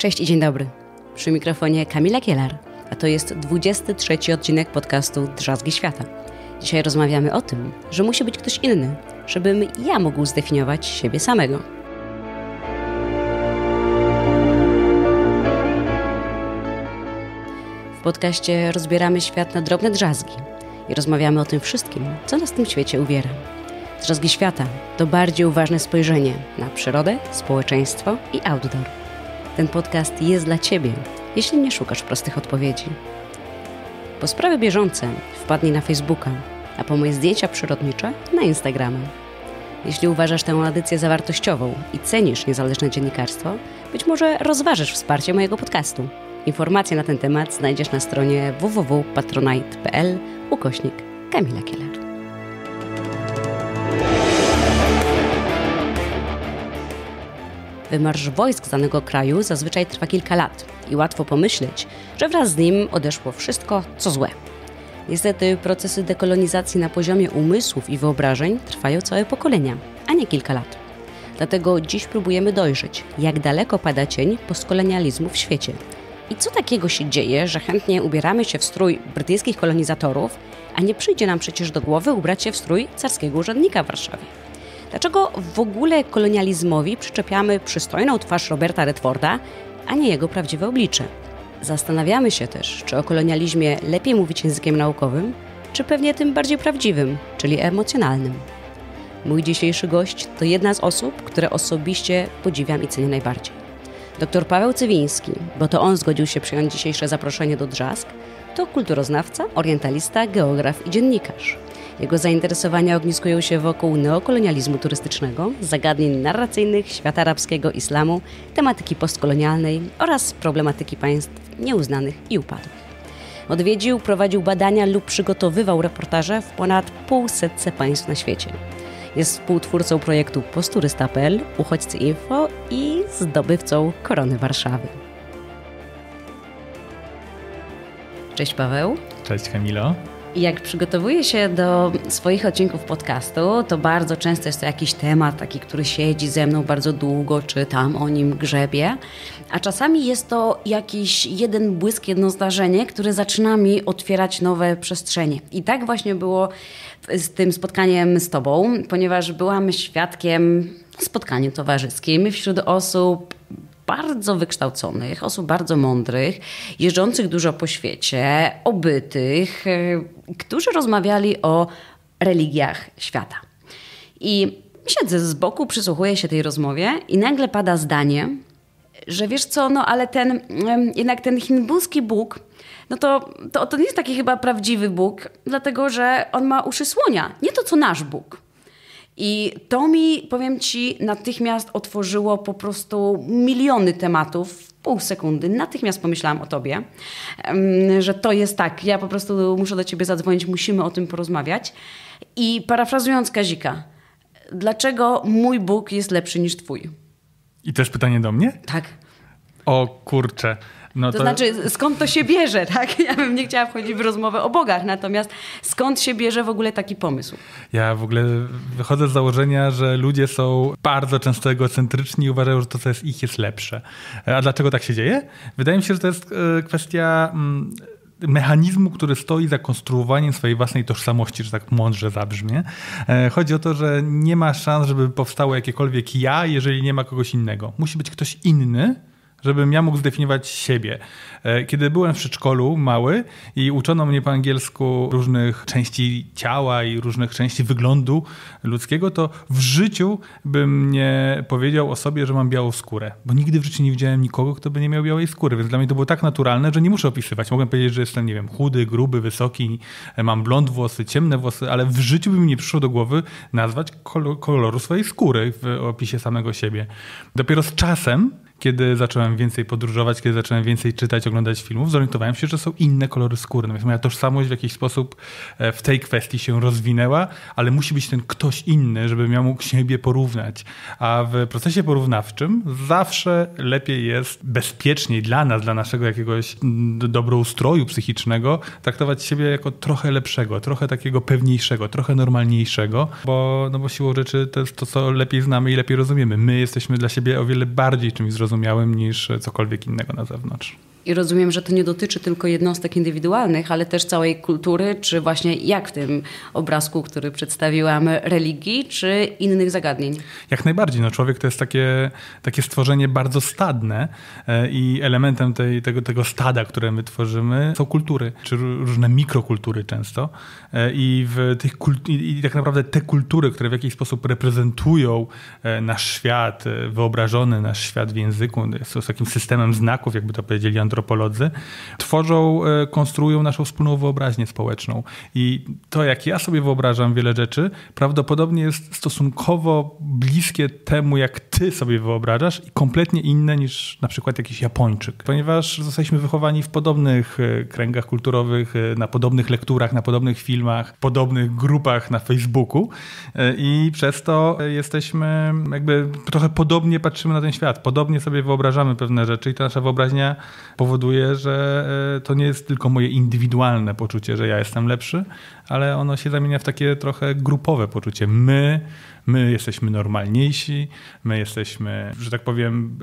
Cześć i dzień dobry. Przy mikrofonie Kamila Kielar, a to jest 23 odcinek podcastu Drzazgi Świata. Dzisiaj rozmawiamy o tym, że musi być ktoś inny, żebym ja mógł zdefiniować siebie samego. W podcaście rozbieramy świat na drobne drzazgi i rozmawiamy o tym wszystkim, co nas w tym świecie uwiera. Drzazgi Świata to bardziej uważne spojrzenie na przyrodę, społeczeństwo i outdoor. Ten podcast jest dla Ciebie, jeśli nie szukasz prostych odpowiedzi. Po sprawy bieżące wpadnij na Facebooka, a po moje zdjęcia przyrodnicze na Instagrama. Jeśli uważasz tę audycję za wartościową i cenisz niezależne dziennikarstwo, być może rozważysz wsparcie mojego podcastu. Informacje na ten temat znajdziesz na stronie www.patronite.pl /Kamila Kielar. Wymarsz wojsk z danego kraju zazwyczaj trwa kilka lat i łatwo pomyśleć, że wraz z nim odeszło wszystko, co złe. Niestety procesy dekolonizacji na poziomie umysłów i wyobrażeń trwają całe pokolenia, a nie kilka lat. Dlatego dziś próbujemy dojrzeć, jak daleko pada cień postkolonializmu w świecie. I co takiego się dzieje, że chętnie ubieramy się w strój brytyjskich kolonizatorów, a nie przyjdzie nam przecież do głowy ubrać się w strój carskiego urzędnika w Warszawie? Dlaczego w ogóle kolonializmowi przyczepiamy przystojną twarz Roberta Redforda, a nie jego prawdziwe oblicze? Zastanawiamy się też, czy o kolonializmie lepiej mówić językiem naukowym, czy pewnie tym bardziej prawdziwym, czyli emocjonalnym. Mój dzisiejszy gość to jedna z osób, które osobiście podziwiam i cenię najbardziej. Dr Paweł Cywiński, bo to on zgodził się przyjąć dzisiejsze zaproszenie do Drzazg, to kulturoznawca, orientalista, geograf i dziennikarz. Jego zainteresowania ogniskują się wokół neokolonializmu turystycznego, zagadnień narracyjnych, świata arabskiego, islamu, tematyki postkolonialnej oraz problematyki państw nieuznanych i upadłych. Odwiedził, prowadził badania lub przygotowywał reportaże w ponad 500 państw na świecie. Jest współtwórcą projektu post-turysta.pl, Uchodźcy.info i zdobywcą Korony Warszawy. Cześć Paweł. Cześć Kamilo. Jak przygotowuję się do swoich odcinków podcastu, to bardzo często jest to jakiś temat taki, który siedzi ze mną bardzo długo, czy tam o nim grzebię, a czasami jest to jakiś jeden błysk, jedno zdarzenie, które zaczyna mi otwierać nowe przestrzenie. I tak właśnie było z tym spotkaniem z Tobą, ponieważ byłam świadkiem spotkaniu towarzyskim wśród osób bardzo wykształconych, osób bardzo mądrych, jeżdżących dużo po świecie, obytych, którzy rozmawiali o religiach świata. I siedzę z boku, przysłuchuję się tej rozmowie i nagle pada zdanie, że wiesz co, no ale ten hinduski Bóg, no to nie jest taki chyba prawdziwy Bóg, dlatego że on ma uszy słonia, nie to co nasz Bóg. I to mi, powiem Ci, natychmiast otworzyło po prostu miliony tematów w pół sekundy. Natychmiast pomyślałam o Tobie, że to jest tak, ja po prostu muszę do Ciebie zadzwonić, musimy o tym porozmawiać. I parafrazując Kazika, dlaczego mój Bóg jest lepszy niż Twój? I też pytanie do mnie? Tak. O kurczę. No to znaczy, skąd to się bierze, tak? Ja bym nie chciała wchodzić w rozmowę o bogach, natomiast skąd się bierze w ogóle taki pomysł? Ja w ogóle wychodzę z założenia, że ludzie są bardzo często egocentryczni i uważają, że to, co jest ich, jest lepsze. A dlaczego tak się dzieje? Wydaje mi się, że to jest kwestia mechanizmu, który stoi za konstruowaniem swojej własnej tożsamości, że tak mądrze zabrzmie. Chodzi o to, że nie ma szans, żeby powstało jakiekolwiek ja, jeżeli nie ma kogoś innego. Musi być ktoś inny, żebym ja mógł zdefiniować siebie. Kiedy byłem w przedszkolu mały i uczono mnie po angielsku różnych części ciała i różnych części wyglądu ludzkiego, to w życiu bym nie powiedział o sobie, że mam białą skórę. Bo nigdy w życiu nie widziałem nikogo, kto by nie miał białej skóry. Więc dla mnie to było tak naturalne, że nie muszę opisywać. Mogłem powiedzieć, że jestem, nie wiem, chudy, gruby, wysoki, mam blond włosy, ciemne włosy, ale w życiu by mi nie przyszło do głowy nazwać koloru swojej skóry w opisie samego siebie. Dopiero z czasem, kiedy zacząłem więcej podróżować, kiedy zacząłem więcej czytać, oglądać filmów, zorientowałem się, że są inne kolory skóry. Natomiast moja tożsamość w jakiś sposób w tej kwestii się rozwinęła, ale musi być ten ktoś inny, żebym ja mógł siebie porównać. A w procesie porównawczym zawsze lepiej jest, bezpieczniej dla nas, dla naszego jakiegoś dobroustroju psychicznego, traktować siebie jako trochę lepszego, trochę takiego pewniejszego, trochę normalniejszego, bo siłą rzeczy to jest to, co lepiej znamy i lepiej rozumiemy. My jesteśmy dla siebie o wiele bardziej czymś zrozumiałym zrozumiałym niż cokolwiek innego na zewnątrz. I rozumiem, że to nie dotyczy tylko jednostek indywidualnych, ale też całej kultury, czy właśnie jak w tym obrazku, który przedstawiłam, religii, czy innych zagadnień? Jak najbardziej. No, człowiek to jest takie stworzenie bardzo stadne i elementem tego stada, które my tworzymy, są kultury, czy różne mikrokultury często. I tak naprawdę te kultury, które w jakiś sposób reprezentują nasz świat, wyobrażony nasz świat w języku, są takim systemem znaków, jakby to powiedzieli antropolodzy, tworzą, konstruują naszą wspólną wyobraźnię społeczną. I to, jak ja sobie wyobrażam wiele rzeczy, prawdopodobnie jest stosunkowo bliskie temu, jak ty sobie wyobrażasz i kompletnie inne niż na przykład jakiś Japończyk. Ponieważ zostaliśmy wychowani w podobnych kręgach kulturowych, na podobnych lekturach, na podobnych filmach, podobnych grupach na Facebooku i przez to jesteśmy jakby trochę podobnie patrzymy na ten świat, podobnie sobie wyobrażamy pewne rzeczy i ta nasza wyobraźnia powoduje, że to nie jest tylko moje indywidualne poczucie, że ja jestem lepszy, ale ono się zamienia w takie trochę grupowe poczucie. My jesteśmy normalniejsi, my jesteśmy, że tak powiem,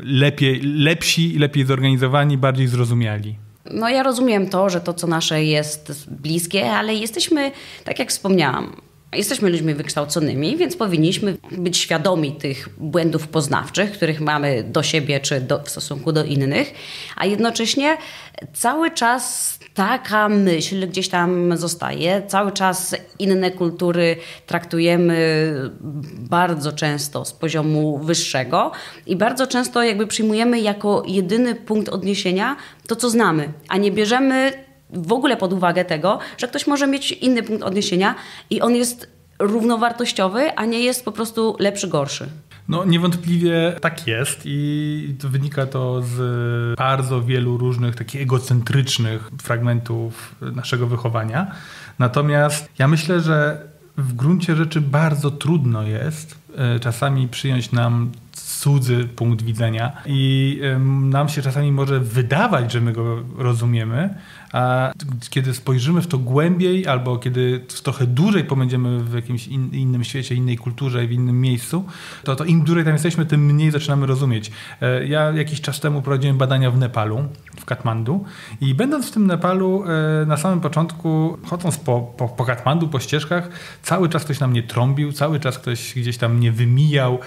lepsi, lepiej zorganizowani, bardziej zrozumiali. No ja rozumiem to, że to, co nasze jest bliskie, ale jesteśmy, tak jak wspomniałam, jesteśmy ludźmi wykształconymi, więc powinniśmy być świadomi tych błędów poznawczych, których mamy do siebie czy w stosunku do innych, a jednocześnie cały czas taka myśl gdzieś tam zostaje, cały czas inne kultury traktujemy bardzo często z poziomu wyższego i bardzo często jakby przyjmujemy jako jedyny punkt odniesienia to, co znamy, a nie bierzemy w ogóle pod uwagę tego, że ktoś może mieć inny punkt odniesienia i on jest równowartościowy, a nie jest po prostu lepszy, gorszy. No niewątpliwie tak jest i wynika to z bardzo wielu różnych takich egocentrycznych fragmentów naszego wychowania. Natomiast ja myślę, że w gruncie rzeczy bardzo trudno jest czasami przyjąć nam cudzy punkt widzenia i nam się czasami może wydawać, że my go rozumiemy, a kiedy spojrzymy w to głębiej albo kiedy trochę dłużej pobędziemy w jakimś innym świecie, innej kulturze i w innym miejscu, to im dłużej tam jesteśmy, tym mniej zaczynamy rozumieć. Ja jakiś czas temu prowadziłem badania w Nepalu, w Katmandu i będąc w tym Nepalu na samym początku, chodząc po Katmandu, po ścieżkach, cały czas ktoś na mnie trąbił, cały czas ktoś gdzieś tam mnie wymijał,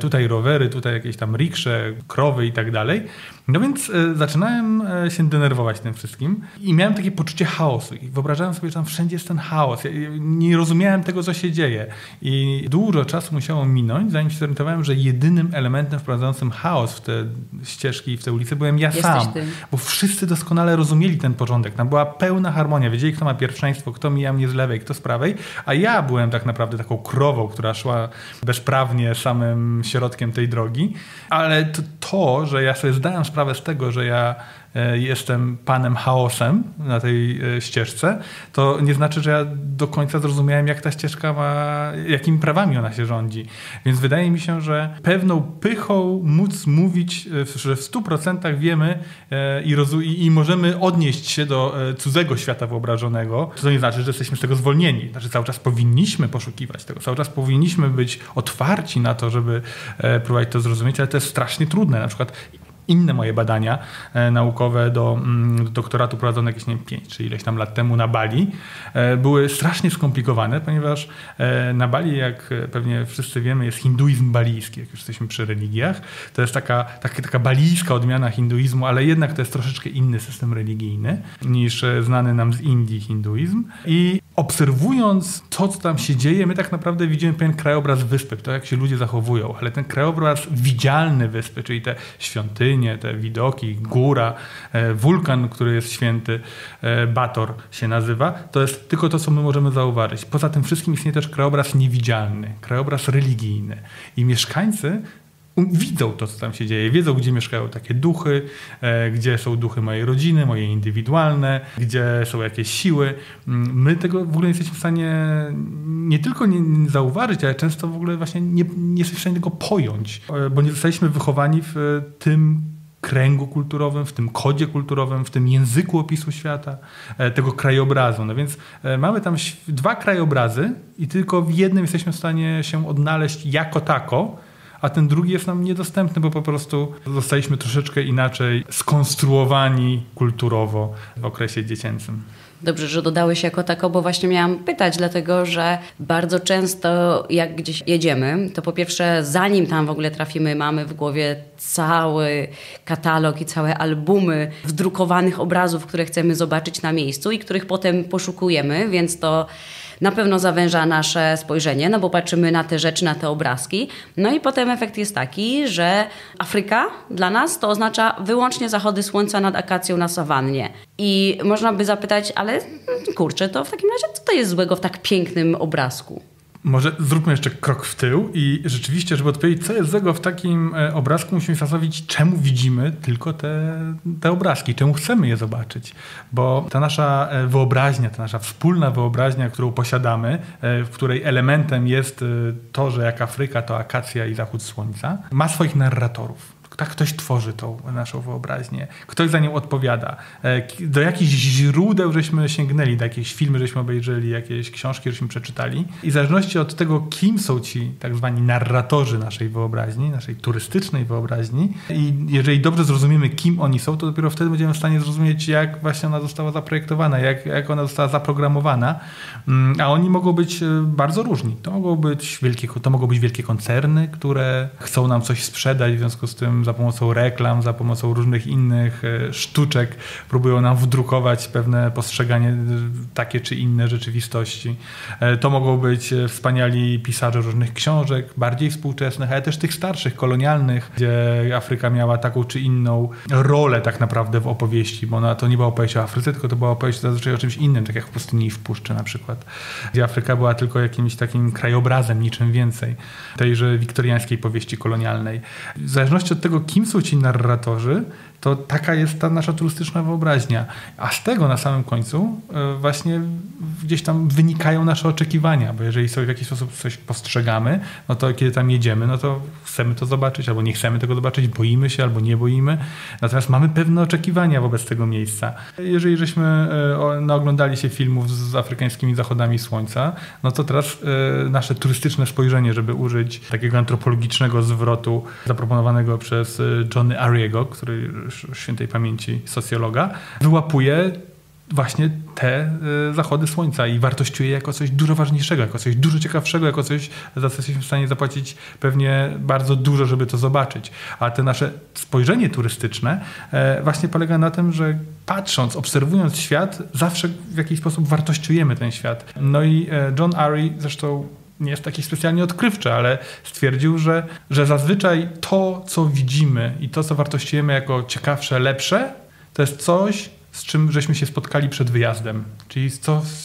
tutaj rowery, tutaj jakieś tam riksze, krowy i tak dalej. No więc zaczynałem się denerwować tym wszystkim i miałem takie poczucie chaosu. I wyobrażałem sobie, że tam wszędzie jest ten chaos. Ja nie rozumiałem tego, co się dzieje. I dużo czasu musiało minąć, zanim się zorientowałem, że jedynym elementem wprowadzającym chaos w te ścieżki i w te ulice byłem ja sam. Bo wszyscy doskonale rozumieli ten porządek. Tam była pełna harmonia. Wiedzieli, kto ma pierwszeństwo, kto mija mnie z lewej, kto z prawej. A ja byłem tak naprawdę taką krową, która szła bezprawnie samym środkiem tej drogi. Ale to, że ja sobie zdałem sprawę z tego, że ja jestem panem chaosem na tej ścieżce, to nie znaczy, że ja do końca zrozumiałem, jak ta ścieżka ma, jakimi prawami ona się rządzi. Więc wydaje mi się, że pewną pychą móc mówić, że w 100% wiemy i możemy odnieść się do cudzego świata wyobrażonego, to nie znaczy, że jesteśmy z tego zwolnieni. Znaczy cały czas powinniśmy poszukiwać tego, cały czas powinniśmy być otwarci na to, żeby próbować to zrozumieć, ale to jest strasznie trudne. Na przykład inne moje badania naukowe do doktoratu prowadzone jakieś, nie wiem, 5 czy ileś tam lat temu na Bali były strasznie skomplikowane, ponieważ na Bali, jak pewnie wszyscy wiemy, jest hinduizm balijski, jak już jesteśmy przy religiach. To jest taka balijska odmiana hinduizmu, ale jednak to jest troszeczkę inny system religijny niż znany nam z Indii hinduizm. I obserwując to, co tam się dzieje, my tak naprawdę widzimy pewien krajobraz wyspy, to jak się ludzie zachowują, ale ten krajobraz widzialny wyspy, czyli te świątynie, te widoki, góra, wulkan, który jest święty, Bator się nazywa, to jest tylko to, co my możemy zauważyć. Poza tym wszystkim istnieje też krajobraz niewidzialny, krajobraz religijny i mieszkańcy widzą to, co tam się dzieje, wiedzą, gdzie mieszkają takie duchy, gdzie są duchy mojej rodziny, moje indywidualne, gdzie są jakieś siły. My tego w ogóle nie jesteśmy w stanie nie tylko nie zauważyć, ale często w ogóle właśnie nie jesteśmy w stanie tego pojąć, bo nie zostaliśmy wychowani w tym kręgu kulturowym, w tym kodzie kulturowym, w tym języku opisu świata, tego krajobrazu. No więc mamy tam dwa krajobrazy i tylko w jednym jesteśmy w stanie się odnaleźć jako tako, a ten drugi jest nam niedostępny, bo po prostu zostaliśmy troszeczkę inaczej skonstruowani kulturowo w okresie dziecięcym. Dobrze, że dodałeś jako tako, bo właśnie miałam pytać, dlatego że bardzo często jak gdzieś jedziemy, to po pierwsze zanim tam w ogóle trafimy, mamy w głowie cały katalog i całe albumy wdrukowanych obrazów, które chcemy zobaczyć na miejscu i których potem poszukujemy, więc to na pewno zawęża nasze spojrzenie, no bo patrzymy na te rzeczy, na te obrazki. No i potem efekt jest taki, że Afryka dla nas to oznacza wyłącznie zachody słońca nad akacją na sawannie. I można by zapytać, ale kurczę, to w takim razie co to jest złego w tak pięknym obrazku? Może zróbmy jeszcze krok w tył i rzeczywiście, żeby odpowiedzieć, co jest złego w takim obrazku, musimy zastanowić, czemu widzimy tylko te obrazki, czemu chcemy je zobaczyć. Bo ta nasza wyobraźnia, ta nasza wspólna wyobraźnia, którą posiadamy, w której elementem jest to, że jak Afryka to akacja i zachód słońca, ma swoich narratorów. Tak, ktoś tworzy tą naszą wyobraźnię. Ktoś za nią odpowiada. Do jakichś źródeł żeśmy sięgnęli, do jakichś filmy żeśmy obejrzeli, jakieś książki żeśmy przeczytali. I w zależności od tego, kim są ci tak zwani narratorzy naszej wyobraźni, naszej turystycznej wyobraźni, i jeżeli dobrze zrozumiemy, kim oni są, to dopiero wtedy będziemy w stanie zrozumieć, jak właśnie ona została zaprojektowana, jak ona została zaprogramowana. A oni mogą być bardzo różni. To mogą być wielkie koncerny, które chcą nam coś sprzedać, w związku z tym za pomocą reklam, za pomocą różnych innych sztuczek próbują nam wdrukować pewne postrzeganie takie czy inne rzeczywistości. To mogą być wspaniali pisarze różnych książek, bardziej współczesnych, ale też tych starszych, kolonialnych, gdzie Afryka miała taką czy inną rolę tak naprawdę w opowieści, bo ona to nie była opowieść o Afryce, tylko to była opowieść zazwyczaj o czymś innym, tak jak w Pustyni w Puszczy na przykład, gdzie Afryka była tylko jakimś takim krajobrazem, niczym więcej. Tejże wiktoriańskiej powieści kolonialnej. W zależności od tego, kim są ci narratorzy, to taka jest ta nasza turystyczna wyobraźnia. A z tego na samym końcu właśnie gdzieś tam wynikają nasze oczekiwania, bo jeżeli sobie w jakiś sposób coś postrzegamy, no to kiedy tam jedziemy, no to chcemy to zobaczyć, albo nie chcemy tego zobaczyć, boimy się, albo nie boimy. Natomiast mamy pewne oczekiwania wobec tego miejsca. Jeżeli żeśmy naoglądali się filmów z afrykańskimi zachodami słońca, no to teraz nasze turystyczne spojrzenie, żeby użyć takiego antropologicznego zwrotu zaproponowanego przez Johna Urry'ego, który świętej pamięci socjologa, wyłapuje właśnie te zachody słońca i wartościuje jako coś dużo ważniejszego, jako coś dużo ciekawszego, jako coś, za co jesteśmy w stanie zapłacić pewnie bardzo dużo, żeby to zobaczyć. A te nasze spojrzenie turystyczne właśnie polega na tym, że patrząc, obserwując świat, zawsze w jakiś sposób wartościujemy ten świat. No i John Urry zresztą nie jest taki specjalnie odkrywczy, ale stwierdził, że zazwyczaj to, co widzimy i to, co wartościujemy jako ciekawsze, lepsze, to jest coś, z czym żeśmy się spotkali przed wyjazdem. Czyli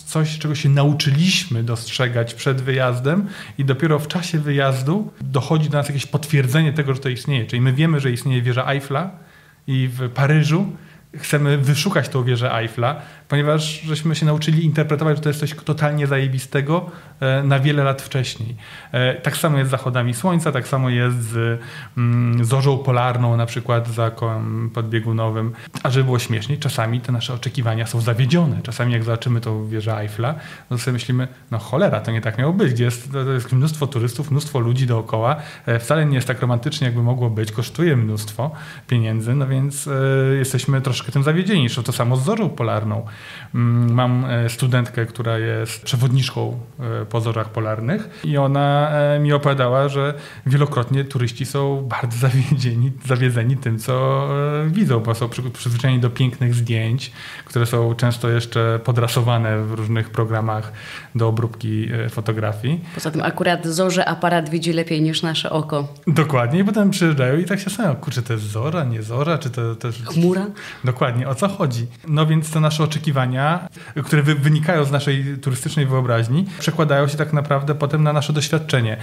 coś, czego się nauczyliśmy dostrzegać przed wyjazdem i dopiero w czasie wyjazdu dochodzi do nas jakieś potwierdzenie tego, że to istnieje. Czyli my wiemy, że istnieje wieża Eiffla i w Paryżu chcemy wyszukać tą wieżę Eiffla, ponieważ żeśmy się nauczyli interpretować, że to jest coś totalnie zajebistego na wiele lat wcześniej. Tak samo jest z zachodami słońca, tak samo jest z zorzą polarną, na przykład za kołem podbiegunowym. A żeby było śmieszniej, czasami te nasze oczekiwania są zawiedzione. Czasami jak zobaczymy tą wieżę Eiffla, no to sobie myślimy, no cholera, to nie tak miało być. To jest mnóstwo turystów, mnóstwo ludzi dookoła. Wcale nie jest tak romantycznie, jakby mogło być. Kosztuje mnóstwo pieniędzy, no więc jesteśmy troszkę tym zawiedzieni. To samo z zorzą polarną. Mam studentkę, która jest przewodniczką po zorzach polarnych i ona mi opowiadała, że wielokrotnie turyści są bardzo zawiedzeni tym, co widzą, bo są przyzwyczajeni do pięknych zdjęć, które są często jeszcze podrasowane w różnych programach do obróbki fotografii. Poza tym akurat zorze aparat widzi lepiej niż nasze oko. Dokładnie, i potem przyjeżdżają i tak się zastanawiają, kurczę, to jest zora, nie zora, czy to jest... Chmura? Dokładnie, o co chodzi? No więc to nasze oczekiwania, które wynikają z naszej turystycznej wyobraźni, przekładają się tak naprawdę potem na nasze doświadczenie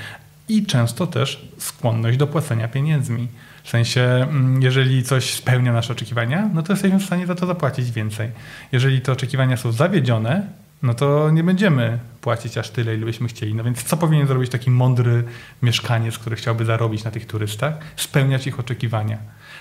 i często też skłonność do płacenia pieniędzmi. W sensie, jeżeli coś spełnia nasze oczekiwania, no to jesteśmy w stanie za to zapłacić więcej. Jeżeli te oczekiwania są zawiedzione, no to nie będziemy płacić aż tyle, ile byśmy chcieli. No więc co powinien zrobić taki mądry mieszkaniec, który chciałby zarobić na tych turystach? Spełniać ich oczekiwania.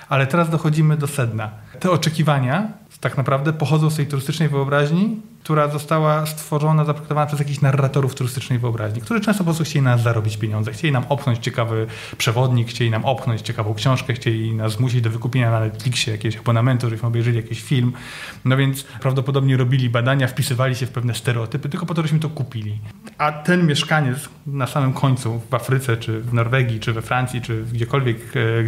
Ale teraz dochodzimy do sedna. Te oczekiwania tak naprawdę pochodzą z tej turystycznej wyobraźni, która została stworzona, zaprojektowana przez jakichś narratorów turystycznej wyobraźni, którzy często po prostu chcieli nas zarobić pieniądze. Chcieli nam opchnąć ciekawy przewodnik, chcieli nam opchnąć ciekawą książkę, chcieli nas zmusić do wykupienia na Netflixie jakiegoś abonamentu, żebyśmy obejrzeli jakiś film. No więc prawdopodobnie robili badania, wpisywali się w pewne stereotypy, tylko po to, żeśmy to kupili. A ten mieszkaniec na samym końcu w Afryce, czy w Norwegii, czy we Francji, czy gdziekolwiek,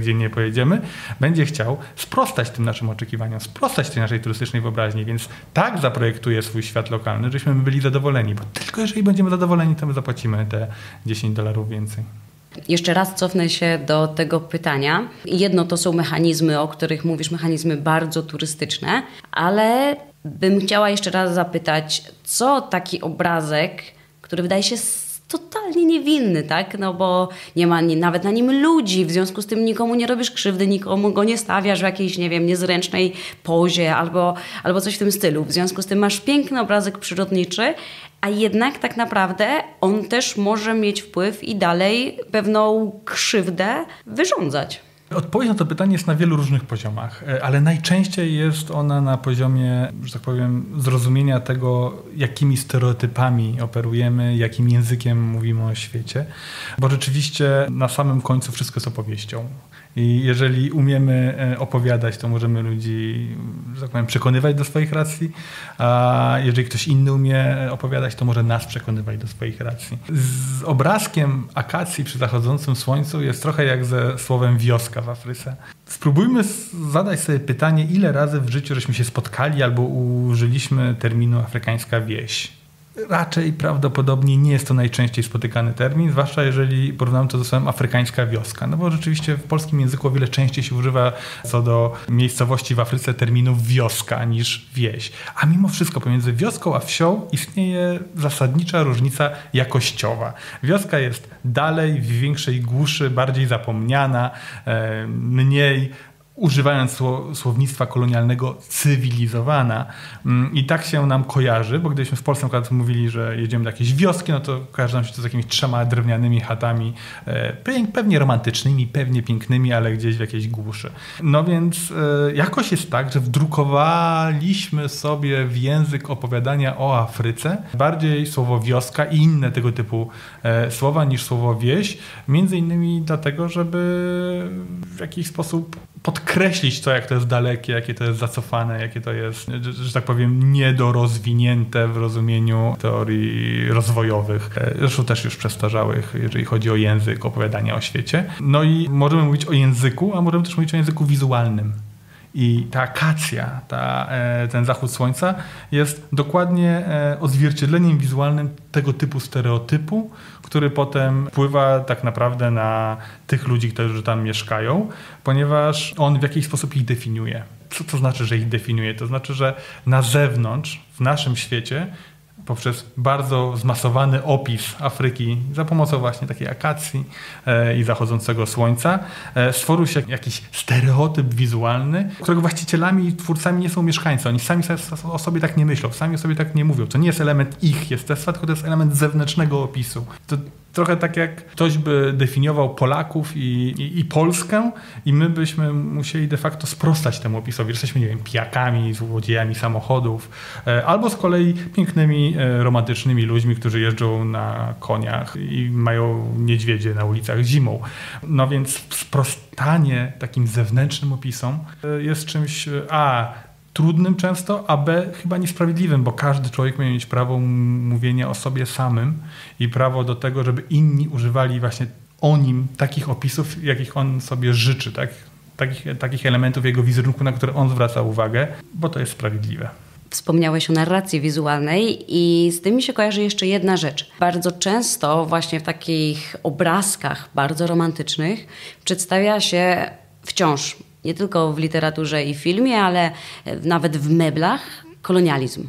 gdzie nie pojedziemy, będzie chciał sprostać tym naszym oczekiwaniom, sprostać tej naszej turystycznej wyobraźni, więc tak zaprojektuje swój świat lokalny, żebyśmy byli zadowoleni, bo tylko jeżeli będziemy zadowoleni, to my zapłacimy te $10 więcej. Jeszcze raz cofnę się do tego pytania. Jedno to są mechanizmy, o których mówisz, mechanizmy bardzo turystyczne, ale bym chciała jeszcze raz zapytać, co taki obrazek, który wydaje się totalnie niewinny, tak? No bo nie ma nawet na nim ludzi, w związku z tym nikomu nie robisz krzywdy, nikomu go nie stawiasz w jakiejś, nie wiem, niezręcznej pozie albo coś w tym stylu. W związku z tym masz piękny obrazek przyrodniczy, a jednak tak naprawdę on też może mieć wpływ i dalej pewną krzywdę wyrządzać. Odpowiedź na to pytanie jest na wielu różnych poziomach, ale najczęściej jest ona na poziomie, że tak powiem, zrozumienia tego, jakimi stereotypami operujemy, jakim językiem mówimy o świecie, bo rzeczywiście na samym końcu wszystko jest opowieścią. I jeżeli umiemy opowiadać, to możemy ludzi, że tak powiem, przekonywać do swoich racji, a jeżeli ktoś inny umie opowiadać, to może nas przekonywać do swoich racji. Z obrazkiem akacji przy zachodzącym słońcu jest trochę jak ze słowem wioska w Afryce. Spróbujmy zadać sobie pytanie, ile razy w życiu żeśmy się spotkali albo użyliśmy terminu afrykańska wieś. Raczej prawdopodobnie nie jest to najczęściej spotykany termin, zwłaszcza jeżeli porównamy to ze sobą afrykańska wioska. No bo rzeczywiście w polskim języku o wiele częściej się używa co do miejscowości w Afryce terminów wioska niż wieś. A mimo wszystko pomiędzy wioską a wsią istnieje zasadnicza różnica jakościowa. Wioska jest dalej, w większej głuszy, bardziej zapomniana, mniej, używając słownictwa kolonialnego, cywilizowana. I tak się nam kojarzy, bo gdybyśmy w Polsce na przykład mówili, że jedziemy do jakiejś wioski, no to kojarzy nam się to z jakimiś 3 drewnianymi chatami, pewnie romantycznymi, pewnie pięknymi, ale gdzieś w jakiejś głuszy. No więc jakoś jest tak, że wdrukowaliśmy sobie w język opowiadania o Afryce bardziej słowo wioska i inne tego typu słowa niż słowo wieś, między innymi dlatego, żeby w jakiś sposób podkreślić to, jak to jest dalekie, jakie to jest zacofane, jakie to jest, że tak powiem, niedorozwinięte w rozumieniu teorii rozwojowych, zresztą też już przestarzałych, jeżeli chodzi o język opowiadania o świecie. No i możemy mówić o języku, a możemy też mówić o języku wizualnym. I ta akacja, ten zachód słońca jest dokładnie odzwierciedleniem wizualnym tego typu stereotypu, który potem wpływa tak naprawdę na tych ludzi, którzy tam mieszkają, ponieważ on w jakiś sposób ich definiuje. Co to znaczy, że ich definiuje? To znaczy, że na zewnątrz, w naszym świecie, poprzez bardzo zmasowany opis Afryki za pomocą właśnie takiej akacji i zachodzącego słońca stworzył się jakiś stereotyp wizualny, którego właścicielami i twórcami nie są mieszkańcy. Oni sami o sobie tak nie myślą, sami o sobie tak nie mówią. To nie jest element ich jestestwa, tylko to jest element zewnętrznego opisu. To trochę tak jak ktoś by definiował Polaków i Polskę i my byśmy musieli de facto sprostać temu opisowi. Jesteśmy, nie wiem, pijakami, złodziejami samochodów albo z kolei pięknymi, romantycznymi ludźmi, którzy jeżdżą na koniach i mają niedźwiedzie na ulicach zimą. No więc sprostanie takim zewnętrznym opisom jest czymś trudnym często, a b chyba niesprawiedliwym, bo każdy człowiek miał mieć prawo mówienia o sobie samym i prawo do tego, żeby inni używali właśnie o nim takich opisów, jakich on sobie życzy, tak? Takich elementów jego wizerunku, na które on zwraca uwagę, bo to jest sprawiedliwe. Wspomniałeś o narracji wizualnej i z tym mi się kojarzy jeszcze jedna rzecz. Bardzo często właśnie w takich obrazkach bardzo romantycznych przedstawia się wciąż, nie tylko w literaturze i filmie, ale nawet w meblach, kolonializm.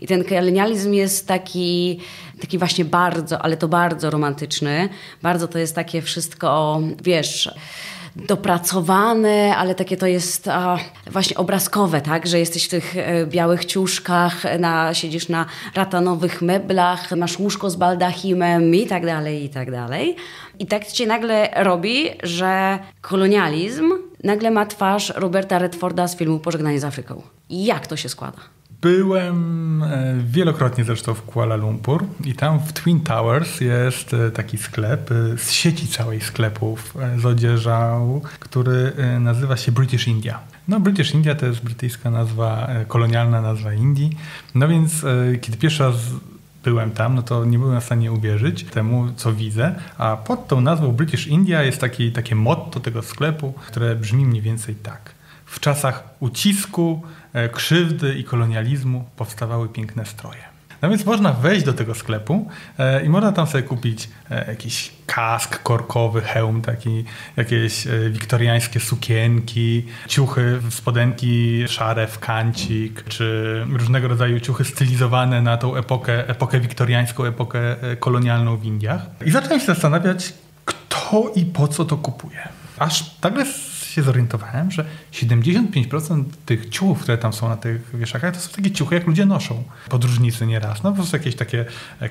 I ten kolonializm jest taki właśnie bardzo, ale to bardzo romantyczny. Bardzo to jest takie wszystko, wiesz, dopracowane, ale takie to jest właśnie obrazkowe, tak? Że jesteś w tych białych ciuszkach, siedzisz na ratanowych meblach, masz łóżko z baldachimem i tak dalej, i tak dalej. I tak cię nagle robi, że kolonializm nagle ma twarz Roberta Redforda z filmu Pożegnanie z Afryką. Jak to się składa? Byłem wielokrotnie zresztą w Kuala Lumpur i tam w Twin Towers jest taki sklep z sieci całej sklepów z odzieżą, który nazywa się British India. No British India to jest brytyjska nazwa, kolonialna nazwa Indii. No więc kiedy pierwszy raz byłem tam, no to nie byłem w stanie uwierzyć temu, co widzę. A pod tą nazwą British India jest takie motto tego sklepu, które brzmi mniej więcej tak. W czasach ucisku, krzywdy i kolonializmu powstawały piękne stroje. No więc można wejść do tego sklepu i można tam sobie kupić jakiś kask korkowy, hełm taki, jakieś wiktoriańskie sukienki, ciuchy, spodenki szare w kancik, czy różnego rodzaju ciuchy stylizowane na tą epokę wiktoriańską, epokę kolonialną w Indiach. I zacząłem się zastanawiać, kto i po co to kupuje. Aż nagle się zorientowałem, że 75% tych ciuchów, które tam są na tych wieszakach, to są takie ciuchy, jak ludzie noszą. Podróżnicy nieraz. No po prostu jakieś takie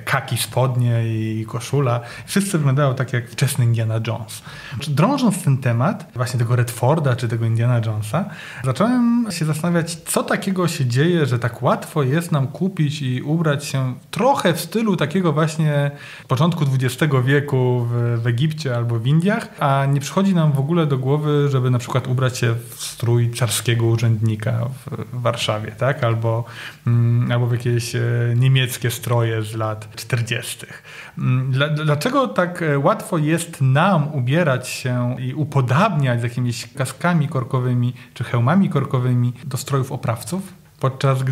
kaki, spodnie i koszula. Wszyscy wyglądają tak jak wczesny Indiana Jones. Drążąc ten temat, właśnie tego Redforda czy tego Indiana Jonesa, zacząłem się zastanawiać, co takiego się dzieje, że tak łatwo jest nam kupić i ubrać się trochę w stylu takiego właśnie początku XX wieku w Egipcie albo w Indiach, a nie przychodzi nam w ogóle do głowy, żeby na przykład ubrać się w strój carskiego urzędnika w Warszawie, tak? Albo w jakieś niemieckie stroje z lat 40. Dlaczego tak łatwo jest nam ubierać się i upodabniać z jakimiś kaskami korkowymi czy hełmami korkowymi do strojów oprawców? Podczas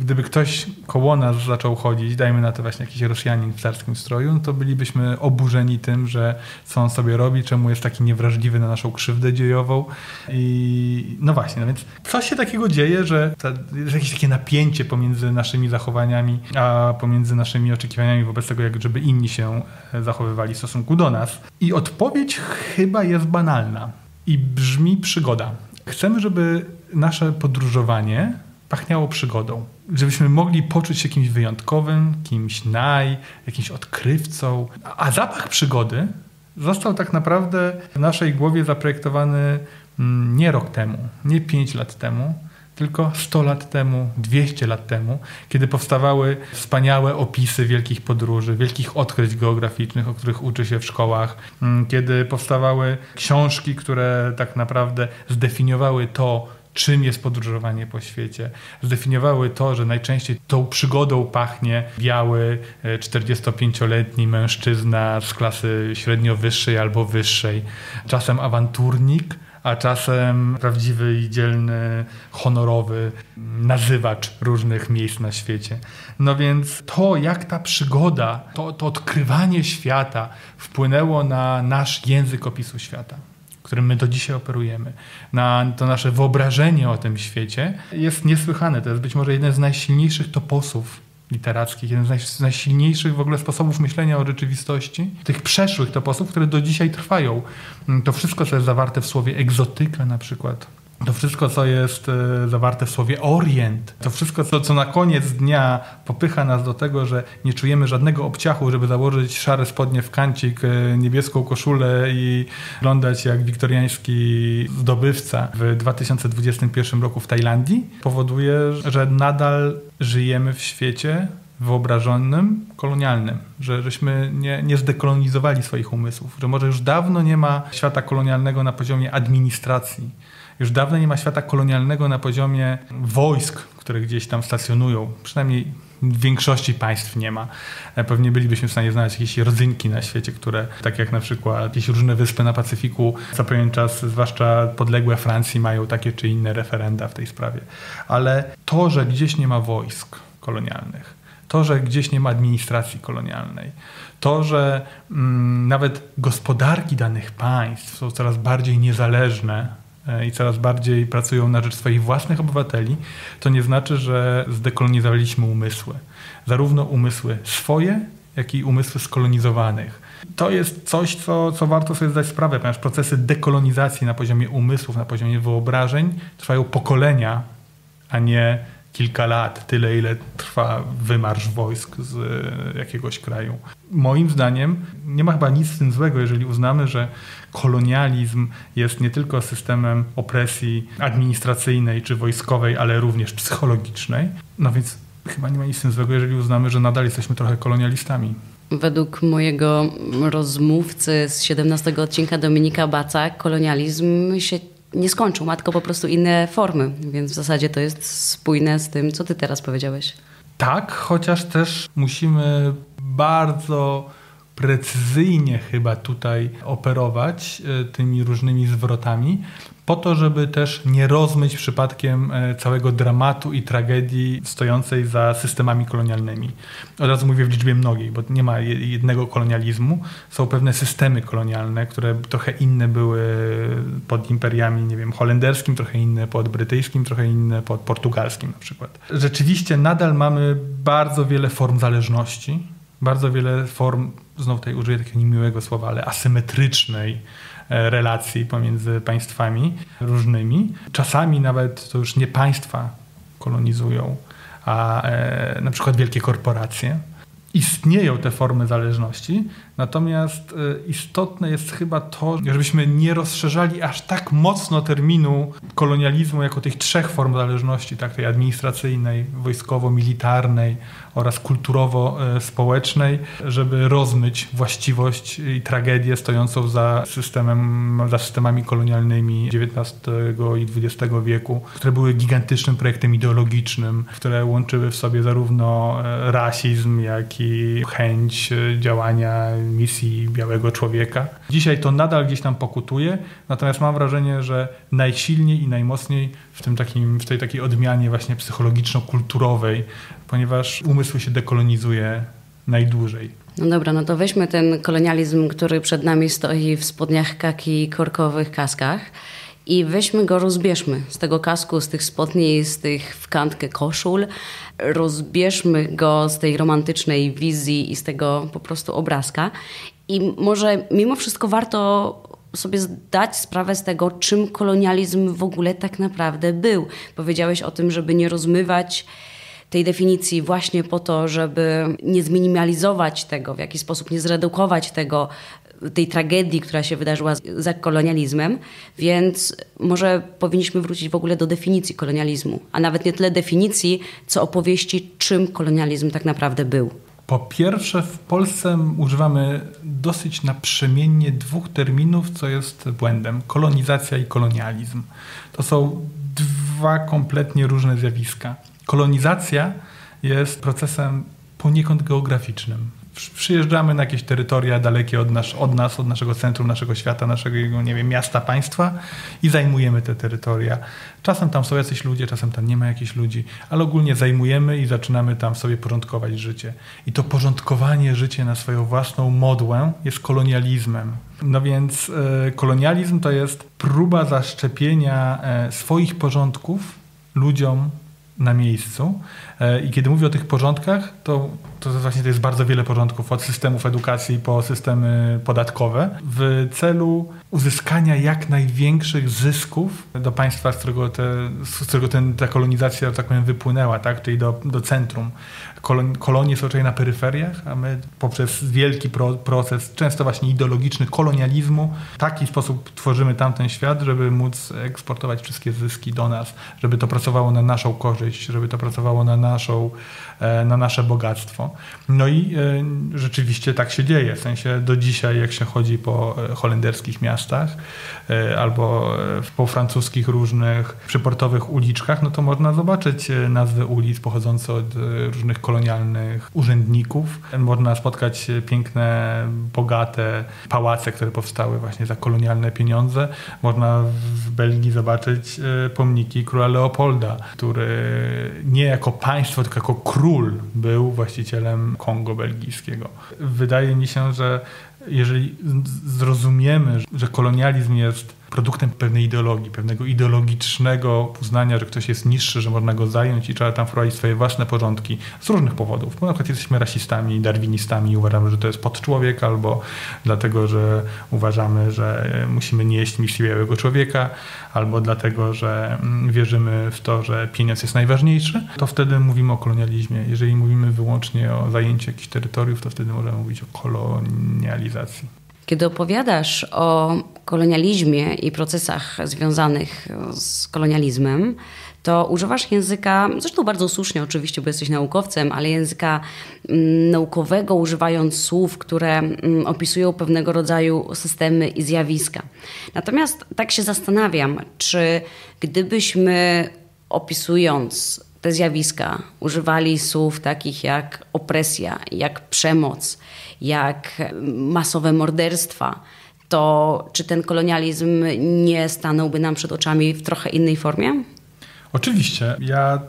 gdyby ktoś koło nas zaczął chodzić, dajmy na to właśnie jakiś Rosjanin w carskim stroju, no to bylibyśmy oburzeni tym, że co on sobie robi, czemu jest taki niewrażliwy na naszą krzywdę dziejową. I no właśnie, no więc co się takiego dzieje, że jest jakieś takie napięcie pomiędzy naszymi zachowaniami, a pomiędzy naszymi oczekiwaniami wobec tego, jak żeby inni się zachowywali w stosunku do nas. I odpowiedź chyba jest banalna i brzmi przygoda. Chcemy, żeby nasze podróżowanie pachniało przygodą. Żebyśmy mogli poczuć się kimś wyjątkowym, kimś jakimś odkrywcą. A zapach przygody został tak naprawdę w naszej głowie zaprojektowany nie rok temu, nie 5 lat temu, tylko 100 lat temu, 200 lat temu, kiedy powstawały wspaniałe opisy wielkich podróży, wielkich odkryć geograficznych, o których uczy się w szkołach, kiedy powstawały książki, które tak naprawdę zdefiniowały to, czym jest podróżowanie po świecie. Zdefiniowały to, że najczęściej tą przygodą pachnie biały 45-letni mężczyzna z klasy średnio wyższej albo wyższej. Czasem awanturnik, a czasem prawdziwy i dzielny, honorowy nazywacz różnych miejsc na świecie. No więc to, jak ta przygoda, to odkrywanie świata wpłynęło na nasz język opisu świata, którym my do dzisiaj operujemy, to nasze wyobrażenie o tym świecie jest niesłychane. To jest być może jeden z najsilniejszych toposów literackich, jeden z najsilniejszych w ogóle sposobów myślenia o rzeczywistości, tych przeszłych toposów, które do dzisiaj trwają. To wszystko, co jest zawarte w słowie egzotyka na przykład, to wszystko, co jest zawarte w słowie orient, to wszystko, co na koniec dnia popycha nas do tego, że nie czujemy żadnego obciachu, żeby założyć szare spodnie w kancik, niebieską koszulę i wyglądać jak wiktoriański zdobywca w 2021 roku w Tajlandii, powoduje, że nadal żyjemy w świecie wyobrażonym, kolonialnym, żeśmy nie zdekolonizowali swoich umysłów, że może już dawno nie ma świata kolonialnego na poziomie administracji. Już dawno nie ma świata kolonialnego na poziomie wojsk, które gdzieś tam stacjonują. Przynajmniej w większości państw nie ma. Pewnie bylibyśmy w stanie znaleźć jakieś rodzynki na świecie, które, tak jak na przykład jakieś różne wyspy na Pacyfiku, za pewien czas, zwłaszcza podległe Francji, mają takie czy inne referenda w tej sprawie. Ale to, że gdzieś nie ma wojsk kolonialnych, to, że gdzieś nie ma administracji kolonialnej, to, że nawet gospodarki danych państw są coraz bardziej niezależne i coraz bardziej pracują na rzecz swoich własnych obywateli, to nie znaczy, że zdekolonizowaliśmy umysły. Zarówno umysły swoje, jak i umysły skolonizowanych. To jest coś, co warto sobie zdać sprawę, ponieważ procesy dekolonizacji na poziomie umysłów, na poziomie wyobrażeń trwają pokolenia, a nie kilka lat, tyle ile trwa wymarsz wojsk z jakiegoś kraju. Moim zdaniem nie ma chyba nic z tym złego, jeżeli uznamy, że kolonializm jest nie tylko systemem opresji administracyjnej czy wojskowej, ale również psychologicznej. No więc chyba nie ma nic z tym złego, jeżeli uznamy, że nadal jesteśmy trochę kolonialistami. Według mojego rozmówcy z 17 odcinka Dominika Baca kolonializm się nie skończył, ma tylko po prostu inne formy, więc w zasadzie to jest spójne z tym, co ty teraz powiedziałeś. Tak, chociaż też musimy bardzo precyzyjnie chyba tutaj operować tymi różnymi zwrotami, po to, żeby też nie rozmyć przypadkiem całego dramatu i tragedii stojącej za systemami kolonialnymi. Od razu mówię w liczbie mnogiej, bo nie ma jednego kolonializmu. Są pewne systemy kolonialne, które trochę inne były pod imperiami, nie wiem, holenderskim, trochę inne pod brytyjskim, trochę inne pod portugalskim na przykład. Rzeczywiście nadal mamy bardzo wiele form zależności, bardzo wiele form, znowu tutaj użyję takiego niemiłego słowa, ale asymetrycznej relacji pomiędzy państwami różnymi. Czasami nawet to już nie państwa kolonizują, a na przykład wielkie korporacje. Istnieją te formy zależności, natomiast istotne jest chyba to, żebyśmy nie rozszerzali aż tak mocno terminu kolonializmu jako tych trzech form zależności, tak, tej administracyjnej, wojskowo-militarnej oraz kulturowo-społecznej, żeby rozmyć właściwość i tragedię stojącą za systemami kolonialnymi XIX i XX wieku, które były gigantycznym projektem ideologicznym, które łączyły w sobie zarówno rasizm, jak i chęć działania misji białego człowieka. Dzisiaj to nadal gdzieś tam pokutuje, natomiast mam wrażenie, że najsilniej i najmocniej w tej takiej odmianie właśnie psychologiczno-kulturowej, ponieważ umysł się dekolonizuje najdłużej. No dobra, no to weźmy ten kolonializm, który przed nami stoi w spodniach kaki i korkowych kaskach i weźmy go, rozbierzmy z tego kasku, z tych spodni, z tych w kantkę koszul, rozbierzmy go z tej romantycznej wizji i z tego po prostu obrazka i może mimo wszystko warto sobie zdać sprawę z tego, czym kolonializm w ogóle tak naprawdę był. Powiedziałeś o tym, żeby nie rozmywać tej definicji właśnie po to, żeby nie zminimalizować tego, w jakiś sposób nie zredukować tego, tej tragedii, która się wydarzyła za kolonializmem, więc może powinniśmy wrócić w ogóle do definicji kolonializmu, a nawet nie tyle definicji, co opowieści, czym kolonializm tak naprawdę był. Po pierwsze, w Polsce używamy dosyć naprzemiennie dwóch terminów, co jest błędem. Kolonizacja i kolonializm. To są dwa kompletnie różne zjawiska. Kolonizacja jest procesem poniekąd geograficznym. Przyjeżdżamy na jakieś terytoria dalekie od naszego centrum, naszego świata, naszego, nie wiem, miasta, państwa i zajmujemy te terytoria. Czasem tam są jacyś ludzie, czasem tam nie ma jakichś ludzi, ale ogólnie zajmujemy i zaczynamy tam sobie porządkować życie. I to porządkowanie życia na swoją własną modłę jest kolonializmem. No więc kolonializm to jest próba zaszczepienia swoich porządków ludziom na miejscu. I kiedy mówię o tych porządkach, to właśnie to jest bardzo wiele porządków, od systemów edukacji po systemy podatkowe, w celu uzyskania jak największych zysków do państwa, z którego ta kolonizacja, tak powiem, wypłynęła, tak? Czyli do centrum. Kolonie są raczej na peryferiach, a my poprzez wielki proces, często właśnie ideologiczny, kolonializmu, w taki sposób tworzymy tamten świat, żeby móc eksportować wszystkie zyski do nas, żeby to pracowało na naszą korzyść, żeby to pracowało na nasze bogactwo. No i rzeczywiście tak się dzieje. W sensie do dzisiaj, jak się chodzi po holenderskich miastach albo po francuskich różnych przyportowych uliczkach, no to można zobaczyć nazwy ulic pochodzące od różnych kolonialnych urzędników. Można spotkać piękne, bogate pałace, które powstały właśnie za kolonialne pieniądze. Można w Belgii zobaczyć pomniki króla Leopolda, który nie jako państwo, tylko jako król był właścicielem Kongo belgijskiego. Wydaje mi się, że jeżeli zrozumiemy, że kolonializm jest produktem pewnej ideologii, pewnego ideologicznego uznania, że ktoś jest niższy, że można go zająć i trzeba tam wprowadzić swoje własne porządki z różnych powodów. Bo na przykład jesteśmy rasistami, darwinistami i uważamy, że to jest podczłowiek, albo dlatego, że uważamy, że musimy nie jeść mięsa białego człowieka, albo dlatego, że wierzymy w to, że pieniądz jest najważniejszy, to wtedy mówimy o kolonializmie. Jeżeli mówimy wyłącznie o zajęciu jakichś terytoriów, to wtedy możemy mówić o kolonializacji. Kiedy opowiadasz o kolonializmie i procesach związanych z kolonializmem, to używasz języka, zresztą bardzo słusznie oczywiście, bo jesteś naukowcem, ale języka naukowego, używając słów, które opisują pewnego rodzaju systemy i zjawiska. Natomiast tak się zastanawiam, czy gdybyśmy opisując te zjawiska używali słów takich jak opresja, jak przemoc, jak masowe morderstwa, to czy ten kolonializm nie stanąłby nam przed oczami w trochę innej formie? Oczywiście. Ja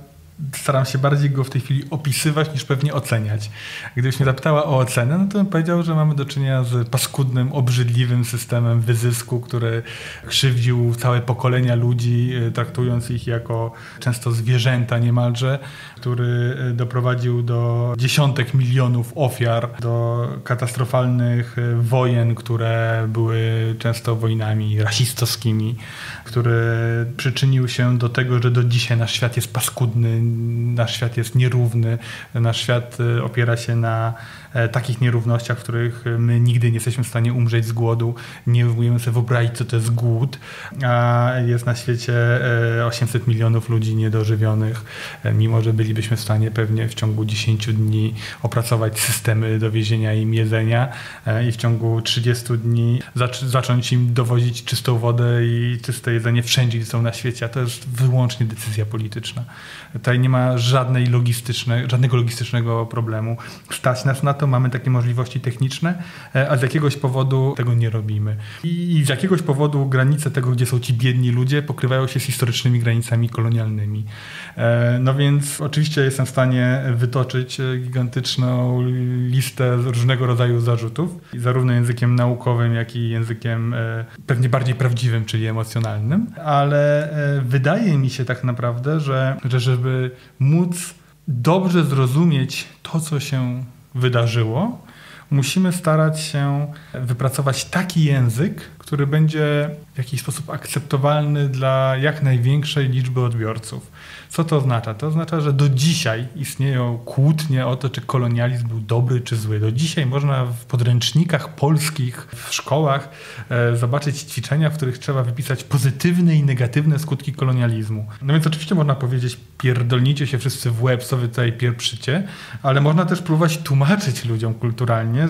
staram się bardziej go w tej chwili opisywać niż pewnie oceniać. Gdybyś mnie zapytała o ocenę, no to bym powiedział, że mamy do czynienia z paskudnym, obrzydliwym systemem wyzysku, który krzywdził całe pokolenia ludzi, traktując ich jako często zwierzęta niemalże, który doprowadził do dziesiątek milionów ofiar, do katastrofalnych wojen, które były często wojnami rasistowskimi, który przyczynił się do tego, że do dzisiaj nasz świat jest paskudny, nasz świat jest nierówny, nasz świat opiera się na takich nierównościach, w których my nigdy nie jesteśmy w stanie umrzeć z głodu. Nie umiemy sobie wyobrazić, co to jest głód. A jest na świecie 800 milionów ludzi niedożywionych, mimo że bylibyśmy w stanie pewnie w ciągu 10 dni opracować systemy dowiezienia im jedzenia i w ciągu 30 dni zacząć im dowozić czystą wodę i czyste jedzenie wszędzie, gdzie są na świecie. A to jest wyłącznie decyzja polityczna. Tutaj nie ma żadnego logistycznego problemu. Stać nas na to, mamy takie możliwości techniczne, a z jakiegoś powodu tego nie robimy. I z jakiegoś powodu granice tego, gdzie są ci biedni ludzie, pokrywają się z historycznymi granicami kolonialnymi. No więc oczywiście jestem w stanie wytoczyć gigantyczną listę różnego rodzaju zarzutów, zarówno językiem naukowym, jak i językiem pewnie bardziej prawdziwym, czyli emocjonalnym, ale wydaje mi się tak naprawdę, że żeby móc dobrze zrozumieć to, co się wydarzyło, musimy starać się wypracować taki język, który będzie w jakiś sposób akceptowalny dla jak największej liczby odbiorców. Co to oznacza? To oznacza, że do dzisiaj istnieją kłótnie o to, czy kolonializm był dobry czy zły. Do dzisiaj można w podręcznikach polskich, w szkołach zobaczyć ćwiczenia, w których trzeba wypisać pozytywne i negatywne skutki kolonializmu. No więc oczywiście można powiedzieć, pierdolnijcie się wszyscy w łeb, co wy tutaj pieprzycie, ale można też próbować tłumaczyć ludziom kulturalnie,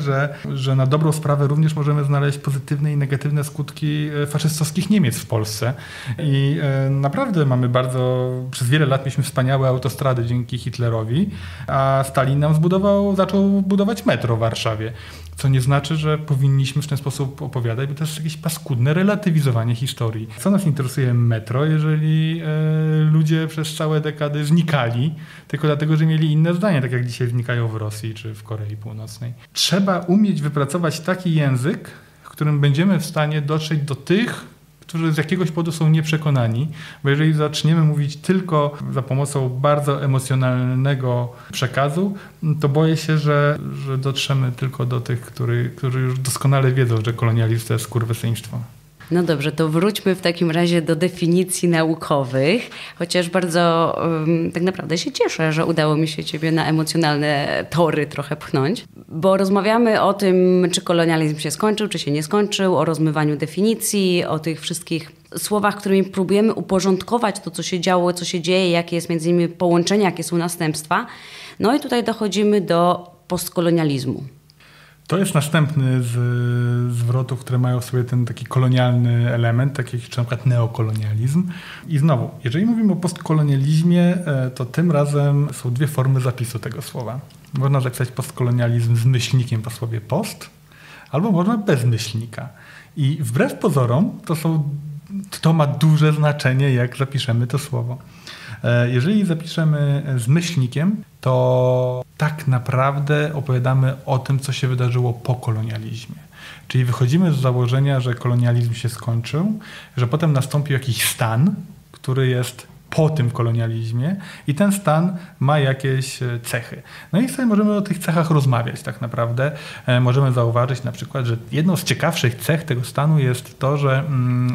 że na dobrą sprawę również możemy znaleźć pozytywne i negatywne skutki faszystowskich Niemiec w Polsce. I naprawdę mamy przez wiele lat mieliśmy wspaniałe autostrady dzięki Hitlerowi, a Stalin nam zaczął budować metro w Warszawie. Co nie znaczy, że powinniśmy w ten sposób opowiadać, bo to jest jakieś paskudne relatywizowanie historii. Co nas interesuje metro, jeżeli ludzie przez całe dekady znikali, tylko dlatego, że mieli inne zdanie, tak jak dzisiaj znikają w Rosji czy w Korei Północnej. Trzeba umieć wypracować taki język, w którym będziemy w stanie dotrzeć do tych, którzy z jakiegoś powodu są nieprzekonani, bo jeżeli zaczniemy mówić tylko za pomocą bardzo emocjonalnego przekazu, to boję się, że dotrzemy tylko do tych, którzy już doskonale wiedzą, że kolonializm to jest skurwysyństwo. No dobrze, to wróćmy w takim razie do definicji naukowych, chociaż bardzo tak naprawdę się cieszę, że udało mi się ciebie na emocjonalne tory trochę pchnąć, bo rozmawiamy o tym, czy kolonializm się skończył, czy się nie skończył, o rozmywaniu definicji, o tych wszystkich słowach, którymi próbujemy uporządkować to, co się działo, co się dzieje, jakie jest między nimi połączenie, jakie są następstwa. No i tutaj dochodzimy do postkolonializmu. To jest następny z zwrotów, które mają w sobie ten taki kolonialny element, taki jak na przykład neokolonializm. I znowu, jeżeli mówimy o postkolonializmie, to tym razem są dwie formy zapisu tego słowa. Można zapisać postkolonializm z myślnikiem po słowie post, albo można bez myślnika. I wbrew pozorom to ma duże znaczenie, jak zapiszemy to słowo. Jeżeli zapiszemy z myślnikiem, to tak naprawdę opowiadamy o tym, co się wydarzyło po kolonializmie. Czyli wychodzimy z założenia, że kolonializm się skończył, że potem nastąpił jakiś stan, który jest po tym kolonializmie i ten stan ma jakieś cechy. No i sobie możemy o tych cechach rozmawiać tak naprawdę. Możemy zauważyć na przykład, że jedną z ciekawszych cech tego stanu jest to, że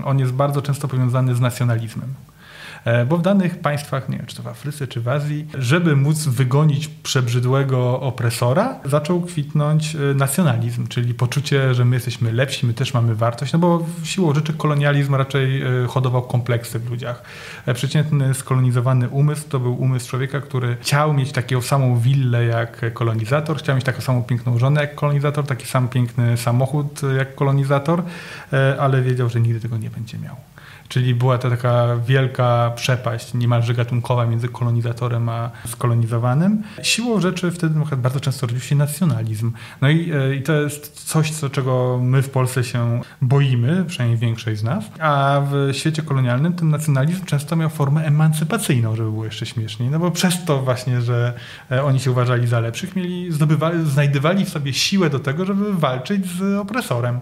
on jest bardzo często powiązany z nacjonalizmem. Bo w danych państwach, nie wiem, czy to w Afryce, czy w Azji, żeby móc wygonić przebrzydłego opresora, zaczął kwitnąć nacjonalizm, czyli poczucie, że my jesteśmy lepsi, my też mamy wartość, no bo siłą rzeczy kolonializm raczej hodował kompleksy w ludziach. Przeciętny skolonizowany umysł to był umysł człowieka, który chciał mieć taką samą willę jak kolonizator, chciał mieć taką samą piękną żonę jak kolonizator, taki sam piękny samochód jak kolonizator, ale wiedział, że nigdy tego nie będzie miał. Czyli była to taka wielka przepaść niemalże gatunkowa między kolonizatorem a skolonizowanym. Siłą rzeczy wtedy bardzo często rodził się nacjonalizm. No i to jest coś, czego my w Polsce się boimy, przynajmniej większość z nas. A w świecie kolonialnym ten nacjonalizm często miał formę emancypacyjną, żeby było jeszcze śmieszniej. No bo przez to właśnie, że oni się uważali za lepszych, znajdywali w sobie siłę do tego, żeby walczyć z opresorem.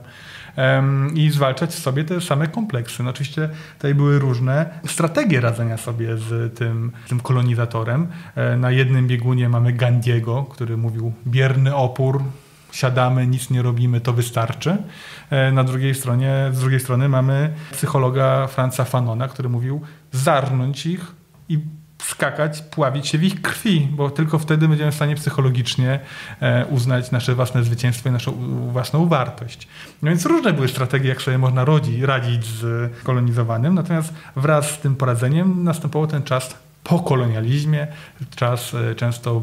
I zwalczać w sobie te same kompleksy. No oczywiście tutaj były różne strategie radzenia sobie z tym kolonizatorem. Na jednym biegunie mamy Gandhiego, który mówił bierny opór, siadamy, nic nie robimy, to wystarczy. Z drugiej strony mamy psychologa Franza Fanona, który mówił zarnąć ich i skakać, pławić się w ich krwi, bo tylko wtedy będziemy w stanie psychologicznie uznać nasze własne zwycięstwo i naszą własną wartość. No więc różne były strategie, jak sobie można radzić z kolonizowanym, natomiast wraz z tym poradzeniem następował ten czas po kolonializmie, czas często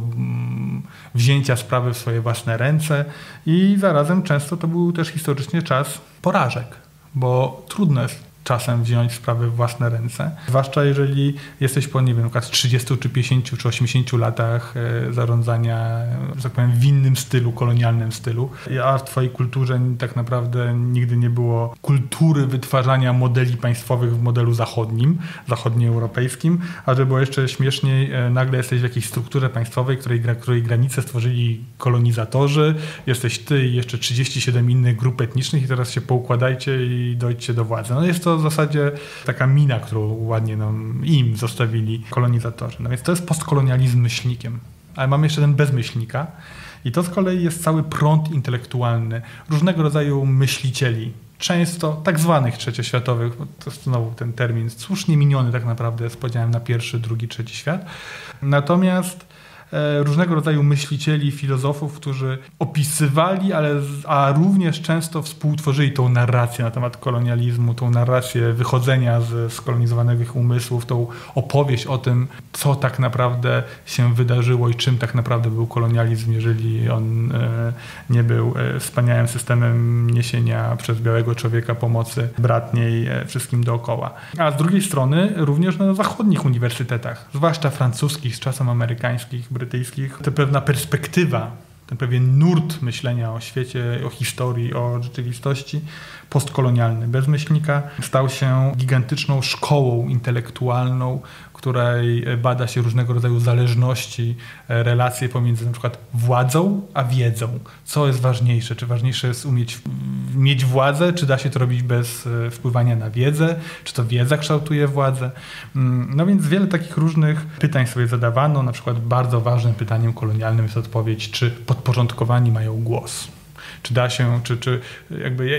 wzięcia sprawy w swoje własne ręce i zarazem często to był też historycznie czas porażek, bo trudno jest czasem wziąć sprawy w własne ręce. Zwłaszcza jeżeli jesteś po, nie wiem, 30 czy 50 czy 80 latach zarządzania, że tak powiem, w innym stylu, kolonialnym stylu, a w twojej kulturze tak naprawdę nigdy nie było kultury wytwarzania modeli państwowych w modelu zachodnim, zachodnioeuropejskim, a żeby było jeszcze śmieszniej, nagle jesteś w jakiejś strukturze państwowej, której granice stworzyli kolonizatorzy, jesteś ty i jeszcze 37 innych grup etnicznych i teraz się poukładajcie i dojdźcie do władzy. No jest to w zasadzie taka mina, którą ładnie im zostawili kolonizatorzy. No więc to jest postkolonializm myślnikiem. Ale mamy jeszcze ten bezmyślnika i to z kolei jest cały prąd intelektualny różnego rodzaju myślicieli, często tak zwanych trzecioświatowych, bo to znowu ten termin słusznie miniony tak naprawdę z podziałem na pierwszy, drugi, trzeci świat. Natomiast różnego rodzaju myślicieli, filozofów, którzy opisywali, a również często współtworzyli tą narrację na temat kolonializmu, tą narrację wychodzenia z skolonizowanych umysłów, tą opowieść o tym, co tak naprawdę się wydarzyło i czym tak naprawdę był kolonializm, jeżeli on nie był wspaniałym systemem niesienia przez białego człowieka pomocy bratniej wszystkim dookoła. A z drugiej strony również na zachodnich uniwersytetach, zwłaszcza francuskich, z czasem amerykańskich, brytyjskich, to pewna perspektywa, ten pewien nurt myślenia o świecie, o historii, o rzeczywistości postkolonialny, bez myślnika, stał się gigantyczną szkołą intelektualną, w której bada się różnego rodzaju zależności, relacje pomiędzy na przykład władzą a wiedzą. Co jest ważniejsze? Czy ważniejsze jest mieć władzę? Czy da się to robić bez wpływania na wiedzę? Czy to wiedza kształtuje władzę? No więc wiele takich różnych pytań sobie zadawano. Na przykład bardzo ważnym pytaniem kolonialnym jest odpowiedź, czy podporządkowani mają głos. Czy da się,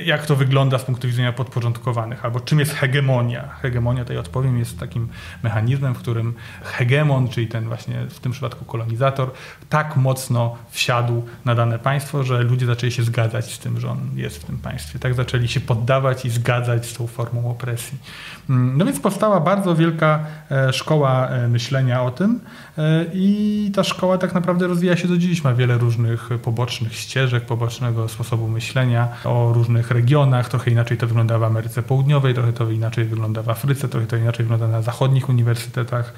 jak to wygląda z punktu widzenia podporządkowanych, albo czym jest hegemonia. Hegemonia, tutaj odpowiem, jest takim mechanizmem, w którym hegemon, czyli ten właśnie w tym przypadku kolonizator, tak mocno wsiadł na dane państwo, że ludzie zaczęli się zgadzać z tym, że on jest w tym państwie. Tak zaczęli się poddawać i zgadzać z tą formą opresji. No więc powstała bardzo wielka szkoła myślenia o tym i ta szkoła tak naprawdę rozwija się do dziś. Ma wiele różnych pobocznych ścieżek, pobocznego sposobu myślenia o różnych regionach. Trochę inaczej to wygląda w Ameryce Południowej, trochę to inaczej wygląda w Afryce, trochę to inaczej wygląda na zachodnich uniwersytetach.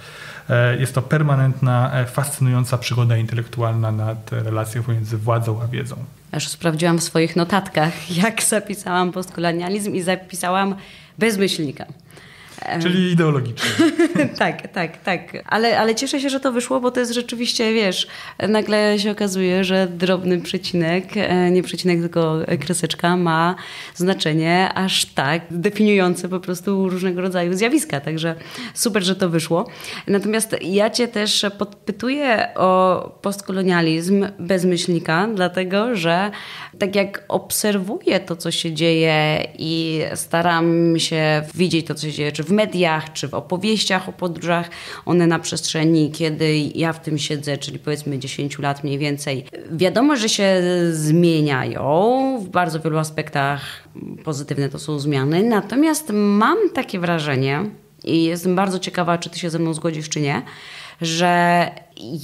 Jest to permanentna, fascynująca przygoda intelektualna nad relacją pomiędzy władzą a wiedzą. Aż sprawdziłam w swoich notatkach, jak zapisałam postkolonializm i zapisałam bezmyślnika. Czyli ideologicznie. Tak. Ale cieszę się, że to wyszło, bo to jest rzeczywiście, wiesz, nagle się okazuje, że drobny przecinek, nie przecinek, tylko kreseczka ma znaczenie aż tak definiujące po prostu różnego rodzaju zjawiska. Także super, że to wyszło. Natomiast ja cię też podpytuję o postkolonializm bez myślnika, dlatego że tak jak obserwuję to, co się dzieje i staram się widzieć to, co się dzieje, czy w mediach, czy w opowieściach o podróżach, one na przestrzeni, kiedy ja w tym siedzę, czyli powiedzmy 10 lat mniej więcej, wiadomo, że się zmieniają w bardzo wielu aspektach, pozytywne to są zmiany, natomiast mam takie wrażenie i jestem bardzo ciekawa, czy ty się ze mną zgodzisz, czy nie, że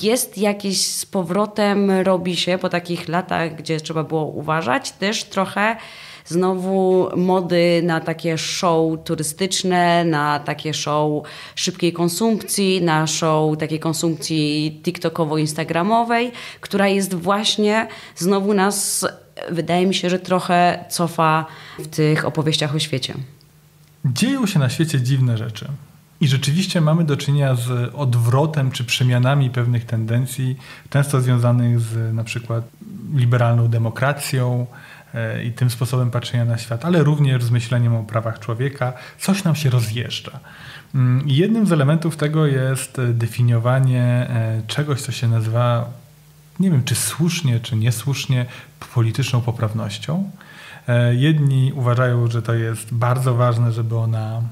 jest jakieś z powrotem robi się po takich latach, gdzie trzeba było uważać, też trochę znowu mody na takie show turystyczne, na takie show szybkiej konsumpcji, na show takiej konsumpcji tiktokowo-instagramowej, która jest właśnie znowu nas, wydaje mi się, że trochę cofa w tych opowieściach o świecie. Dzieją się na świecie dziwne rzeczy. I rzeczywiście mamy do czynienia z odwrotem czy przemianami pewnych tendencji, często związanych z na przykład liberalną demokracją i tym sposobem patrzenia na świat, ale również z myśleniem o prawach człowieka. Coś nam się rozjeżdża. I jednym z elementów tego jest definiowanie czegoś, co się nazywa, nie wiem, czy słusznie, czy niesłusznie, polityczną poprawnością. Jedni uważają, że to jest bardzo ważne, żeby ona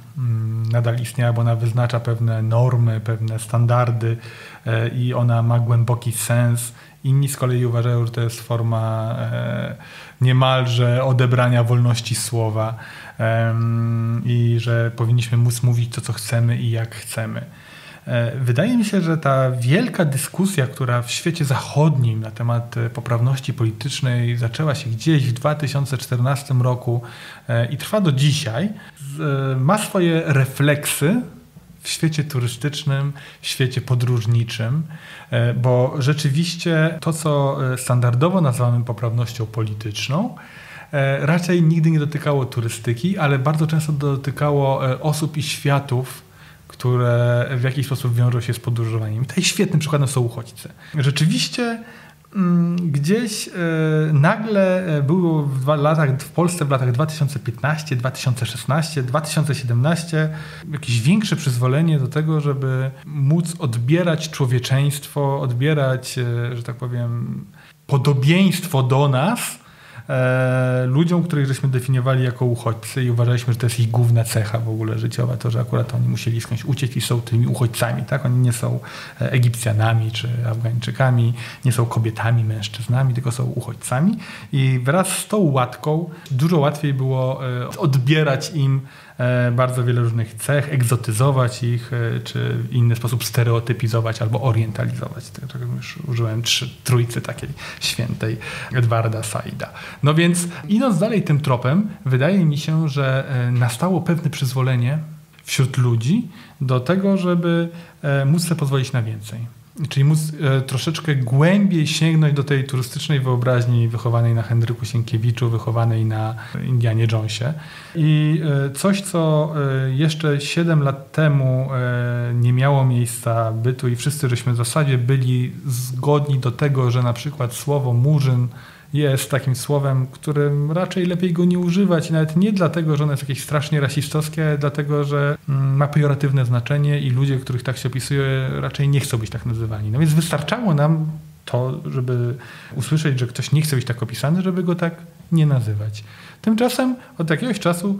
nadal istniała, bo ona wyznacza pewne normy, pewne standardy i ona ma głęboki sens. Inni z kolei uważają, że to jest forma niemalże odebrania wolności słowa i że powinniśmy móc mówić to, co chcemy i jak chcemy. Wydaje mi się, że ta wielka dyskusja, która w świecie zachodnim na temat poprawności politycznej zaczęła się gdzieś w 2014 roku i trwa do dzisiaj, ma swoje refleksy w świecie turystycznym, w świecie podróżniczym, bo rzeczywiście to, co standardowo nazywamy poprawnością polityczną, raczej nigdy nie dotykało turystyki, ale bardzo często dotykało osób i światów, które w jakiś sposób wiążą się z podróżowaniem. I tutaj świetnym przykładem są uchodźcy. Rzeczywiście gdzieś nagle było w Polsce w latach 2015, 2016, 2017 jakieś większe przyzwolenie do tego, żeby móc odbierać człowieczeństwo, odbierać, że tak powiem, podobieństwo do nas ludziom, których żeśmy definiowali jako uchodźcy i uważaliśmy, że to jest ich główna cecha w ogóle życiowa, to, że akurat oni musieli skądś uciec i są tymi uchodźcami, tak? Oni nie są Egipcjanami czy Afgańczykami, nie są kobietami, mężczyznami, tylko są uchodźcami i wraz z tą łatką dużo łatwiej było odbierać im bardzo wiele różnych cech, egzotyzować ich, czy w inny sposób stereotypizować albo orientalizować. Tak jak już użyłem trójcy takiej świętej Edwarda Saida. No więc idąc dalej tym tropem, wydaje mi się, że nastało pewne przyzwolenie wśród ludzi do tego, żeby móc sobie pozwolić na więcej. Czyli móc troszeczkę głębiej sięgnąć do tej turystycznej wyobraźni wychowanej na Henryku Sienkiewiczu, wychowanej na Indianie Jonesie. I coś, co jeszcze 7 lat temu nie miało miejsca bytu i wszyscy żeśmy w zasadzie byli zgodni do tego, że na przykład słowo murzyn jest takim słowem, którym raczej lepiej go nie używać. I nawet nie dlatego, że ono jest jakieś strasznie rasistowskie, dlatego, że ma pejoratywne znaczenie i ludzie, których tak się opisuje, raczej nie chcą być tak nazywani. No więc wystarczało nam to, żeby usłyszeć, że ktoś nie chce być tak opisany, żeby go tak nie nazywać. Tymczasem od jakiegoś czasu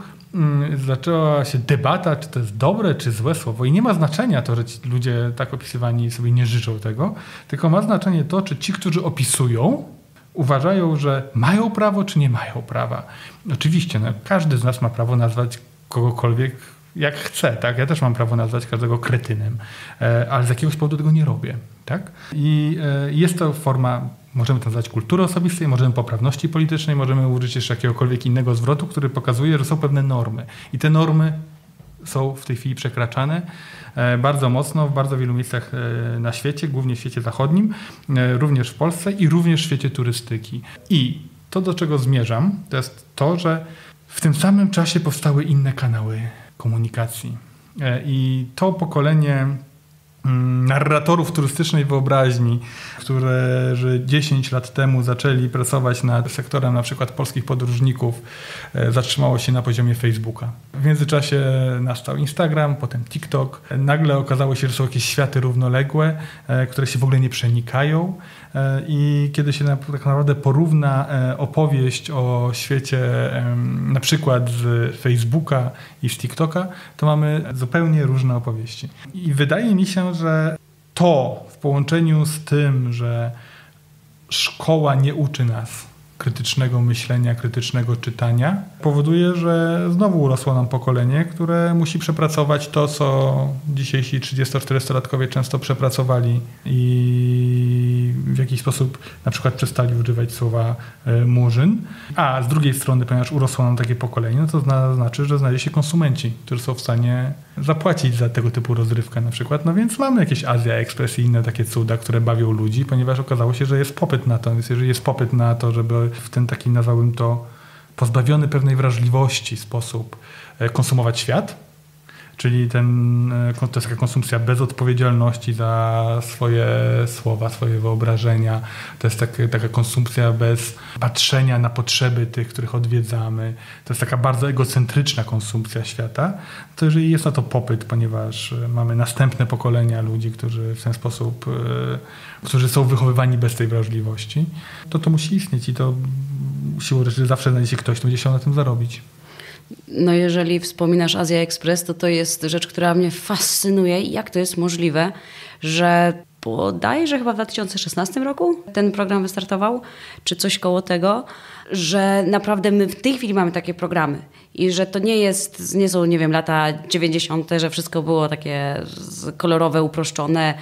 zaczęła się debata, czy to jest dobre, czy złe słowo. I nie ma znaczenia to, że ci ludzie tak opisywani sobie nie życzą tego, tylko ma znaczenie to, czy ci, którzy opisują, uważają, że mają prawo, czy nie mają prawa. Oczywiście, no, każdy z nas ma prawo nazwać kogokolwiek jak chce, tak? Ja też mam prawo nazwać każdego kretynem, ale z jakiegoś powodu tego nie robię, tak? I jest to forma, możemy to nazwać kultury osobistej, możemy poprawności politycznej, możemy użyć jeszcze jakiegokolwiek innego zwrotu, który pokazuje, że są pewne normy. I te normy są w tej chwili przekraczane bardzo mocno w bardzo wielu miejscach na świecie, głównie w świecie zachodnim, również w Polsce i również w świecie turystyki. I to, do czego zmierzam, to jest to, że w tym samym czasie powstały inne kanały komunikacji. I to pokolenie narratorów turystycznej wyobraźni, którzy 10 lat temu zaczęli pracować nad sektorem na przykład polskich podróżników, zatrzymało się na poziomie Facebooka. W międzyczasie nastał Instagram, potem TikTok. Nagle okazało się, że są jakieś światy równoległe, które się w ogóle nie przenikają. I kiedy się tak naprawdę porówna opowieść o świecie na przykład z Facebooka i z TikToka, to mamy zupełnie różne opowieści. I wydaje mi się, że to w połączeniu z tym, że szkoła nie uczy nas krytycznego myślenia, krytycznego czytania, powoduje, że znowu urosło nam pokolenie, które musi przepracować to, co dzisiejsi 30-40-latkowie często przepracowali i w jakiś sposób na przykład przestali używać słowa murzyn. A z drugiej strony, ponieważ urosło nam takie pokolenie, no to znaczy, że znajdzie się konsumenci, którzy są w stanie zapłacić za tego typu rozrywkę na przykład. No więc mamy jakieś Azja Express i inne takie cuda, które bawią ludzi, ponieważ okazało się, że jest popyt na to. Więc jeżeli jest popyt na to, żeby w ten taki, nazwałbym to, pozbawiony pewnej wrażliwości sposób konsumować świat, czyli to jest taka konsumpcja bez odpowiedzialności za swoje słowa, swoje wyobrażenia, to jest taka konsumpcja bez patrzenia na potrzeby tych, których odwiedzamy, to jest taka bardzo egocentryczna konsumpcja świata, to jeżeli jest na to popyt, ponieważ mamy następne pokolenia ludzi, którzy w ten sposób, którzy są wychowywani bez tej wrażliwości, to musi istnieć i to siłą rzeczy zawsze znajdzie się ktoś, kto będzie chciał na tym zarobić. No jeżeli wspominasz Azja Express, to jest rzecz, która mnie fascynuje. Jak to jest możliwe, że bodajże chyba w 2016 roku ten program wystartował, czy coś koło tego, że naprawdę my w tej chwili mamy takie programy i że to nie są, nie wiem, lata 90., że wszystko było takie kolorowe, uproszczone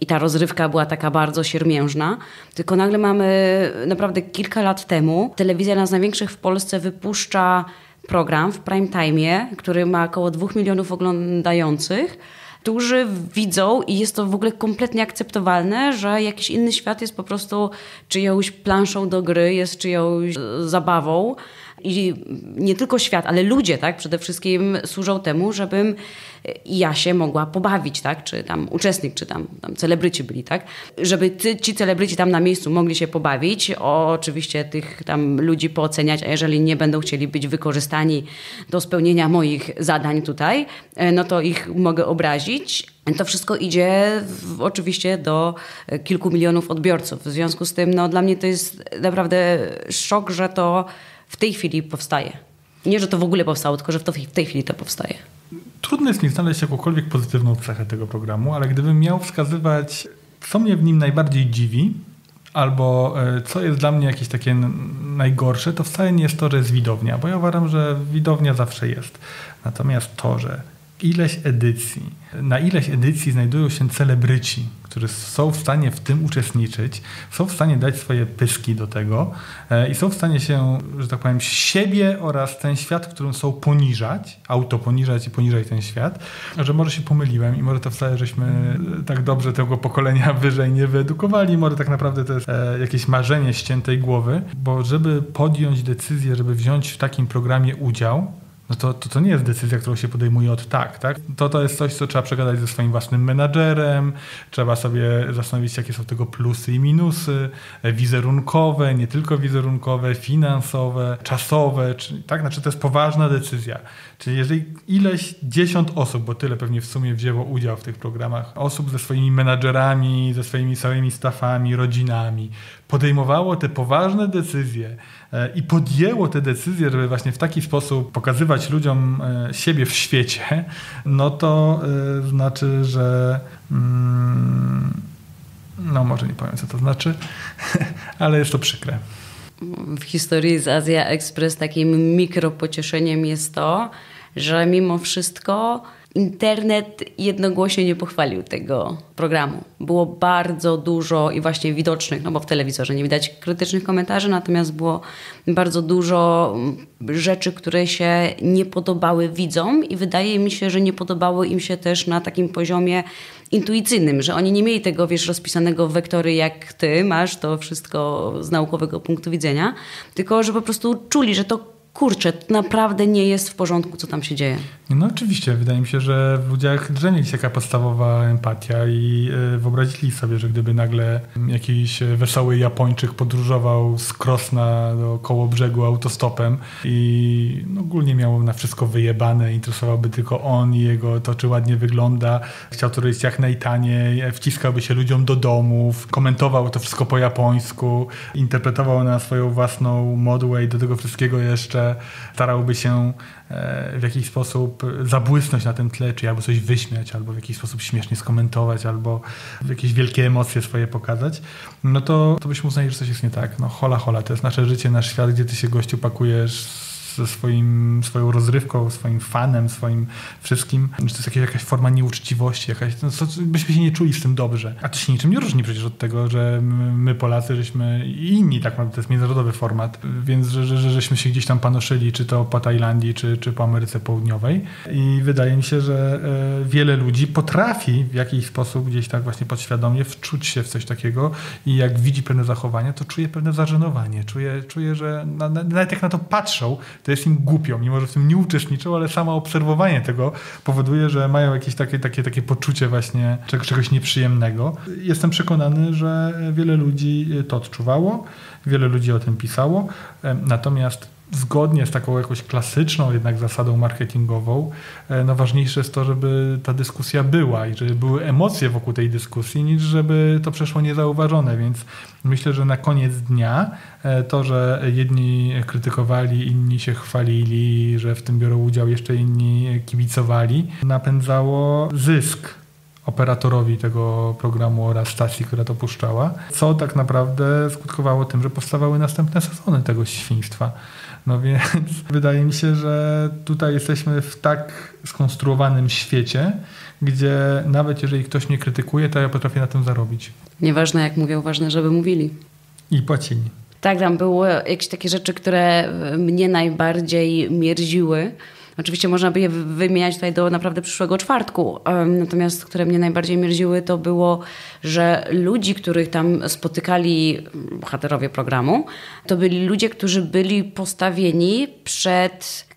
i ta rozrywka była taka bardzo siermiężna, tylko nagle mamy naprawdę kilka lat temu telewizja jedna z największych w Polsce wypuszcza program w prime time'ie, który ma około 2 milionów oglądających, którzy widzą i jest to w ogóle kompletnie akceptowalne, że jakiś inny świat jest po prostu czyjąś planszą do gry, jest czyjąś zabawą. I nie tylko świat, ale ludzie, tak, przede wszystkim służą temu, żebym ja się mogła pobawić, tak, czy tam uczestnik, czy tam celebryci byli, tak, żeby ci celebryci tam na miejscu mogli się pobawić, oczywiście tych tam ludzi pooceniać, a jeżeli nie będą chcieli być wykorzystani do spełnienia moich zadań tutaj, no to ich mogę obrazić. To wszystko idzie oczywiście do kilku milionów odbiorców. W związku z tym, no dla mnie to jest naprawdę szok, że to w tej chwili powstaje. Nie, że to w ogóle powstało, tylko że w tej chwili to powstaje. Trudno jest mi znaleźć jakąkolwiek pozytywną cechę tego programu, ale gdybym miał wskazywać, co mnie w nim najbardziej dziwi, albo co jest dla mnie jakieś takie najgorsze, to wcale nie jest to, że jest widownia, bo ja uważam, że widownia zawsze jest. Natomiast to, że na ileś edycji znajdują się celebryci, którzy są w stanie w tym uczestniczyć, są w stanie dać swoje pyski do tego i są w stanie się, że tak powiem, siebie oraz ten świat, którym są poniżać, autoponiżać i poniżać ten świat, że może się pomyliłem i może to wcale żeśmy tak dobrze tego pokolenia wyżej nie wyedukowali, może tak naprawdę to jest jakieś marzenie ściętej głowy, bo żeby podjąć decyzję, żeby wziąć w takim programie udział, no to nie jest decyzja, którą się podejmuje od tak? To jest coś, co trzeba przegadać ze swoim własnym menadżerem, trzeba sobie zastanowić, jakie są tego plusy i minusy wizerunkowe, nie tylko wizerunkowe, finansowe, czasowe, tak? Znaczy to jest poważna decyzja. Czyli jeżeli ileś 10 osób, bo tyle pewnie w sumie wzięło udział w tych programach, osób ze swoimi menadżerami, ze swoimi całymi staffami, rodzinami, podejmowało te poważne decyzje i podjęło te decyzje, żeby właśnie w taki sposób pokazywać ludziom siebie w świecie, no to znaczy, że no może nie powiem, co to znaczy, ale jest to przykre. W historii z Azja Express takim mikropocieszeniem jest to, że mimo wszystko internet jednogłośnie nie pochwalił tego programu. Było bardzo dużo i właśnie widocznych, no bo w telewizorze nie widać krytycznych komentarzy, natomiast było bardzo dużo rzeczy, które się nie podobały widzom i wydaje mi się, że nie podobały im się też na takim poziomie intuicyjnym, że oni nie mieli tego, wiesz, rozpisanego w wektory, jak ty masz to wszystko z naukowego punktu widzenia, tylko że po prostu czuli, że to kurczę, naprawdę nie jest w porządku, co tam się dzieje. No oczywiście, wydaje mi się, że w ludziach drzemie jest jaka podstawowa empatia i wyobrazili sobie, że gdyby nagle jakiś wesoły Japończyk podróżował z Krosna do Kołobrzegu autostopem i no, ogólnie miał na wszystko wyjebane, interesowałby tylko on i jego to, czy ładnie wygląda, chciał to robić jak najtaniej, wciskałby się ludziom do domów, komentował to wszystko po japońsku, interpretował na swoją własną modłę i do tego wszystkiego jeszcze starałby się w jakiś sposób zabłysnąć na tym tle, czy albo coś wyśmiać, albo w jakiś sposób śmiesznie skomentować, albo jakieś wielkie emocje swoje pokazać, no to byśmy uznali, że coś jest nie tak. No hola, hola, to jest nasze życie, nasz świat, gdzie ty się, gościu, pakujesz ze swoją rozrywką, swoim fanem, swoim wszystkim. Czy to jest jakaś forma nieuczciwości, jakaś, no, byśmy się nie czuli z tym dobrze. A to się niczym nie różni przecież od tego, że my Polacy, żeśmy i inni, tak naprawdę to jest międzynarodowy format, więc żeśmy się gdzieś tam panoszyli, czy to po Tajlandii, czy po Ameryce Południowej. I wydaje mi się, że wiele ludzi potrafi w jakiś sposób gdzieś tak właśnie podświadomie wczuć się w coś takiego i jak widzi pewne zachowania, to czuje pewne zażenowanie. Czuje, że nawet jak na to patrzą, to jest im głupio, mimo że w tym nie uczestniczą, ale samo obserwowanie tego powoduje, że mają jakieś takie poczucie właśnie czegoś nieprzyjemnego. Jestem przekonany, że wiele ludzi to odczuwało, wiele ludzi o tym pisało, natomiast zgodnie z taką jakąś klasyczną jednak zasadą marketingową, no ważniejsze jest to, żeby ta dyskusja była i żeby były emocje wokół tej dyskusji, niż żeby to przeszło niezauważone, więc myślę, że na koniec dnia to, że jedni krytykowali, inni się chwalili, że w tym biorą udział jeszcze inni kibicowali, napędzało zysk operatorowi tego programu oraz stacji, która to puszczała, co tak naprawdę skutkowało tym, że powstawały następne sezony tego świństwa. No więc wydaje mi się, że tutaj jesteśmy w tak skonstruowanym świecie, gdzie nawet jeżeli ktoś mnie krytykuje, to ja potrafię na tym zarobić. Nieważne jak mówią, ważne, żeby mówili. I płacili. Tak, tam były jakieś takie rzeczy, które mnie najbardziej mierziły. Oczywiście można by je wymieniać tutaj do naprawdę przyszłego czwartku, natomiast które mnie najbardziej mierziły, to było, że ludzi, których tam spotykali bohaterowie programu, to byli ludzie, którzy byli postawieni przed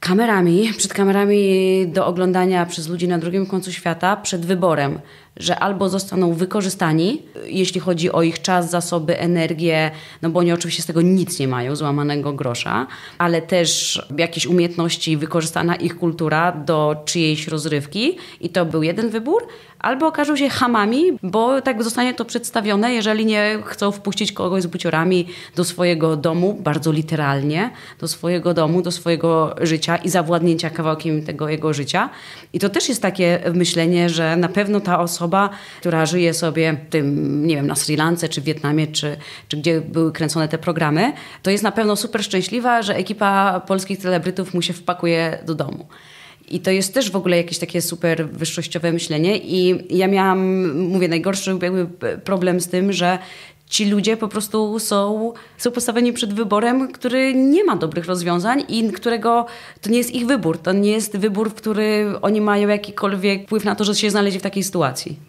kamerami do oglądania przez ludzi na drugim końcu świata, przed wyborem, że albo zostaną wykorzystani, jeśli chodzi o ich czas, zasoby, energię, no bo oni oczywiście z tego nic nie mają, złamanego grosza, ale też jakieś umiejętności, wykorzystana ich kultura do czyjejś rozrywki i to był jeden wybór, albo okażą się chamami, bo tak zostanie to przedstawione, jeżeli nie chcą wpuścić kogoś z buciorami do swojego domu, bardzo literalnie, do swojego domu, do swojego życia i zawładnięcia kawałkiem tego jego życia. I to też jest takie myślenie, że na pewno ta osoba, która żyje sobie w tym, nie wiem, na Sri Lance, czy w Wietnamie, czy gdzie były kręcone te programy, to jest na pewno super szczęśliwa, że ekipa polskich celebrytów mu się wpakuje do domu. I to jest też w ogóle jakieś takie super wyższościowe myślenie i ja miałam, mówię, najgorszy jakby problem z tym, że ci ludzie po prostu są postawieni przed wyborem, który nie ma dobrych rozwiązań i którego to nie jest ich wybór. To nie jest wybór, w który oni mają jakikolwiek wpływ na to, że się znaleźli w takiej sytuacji.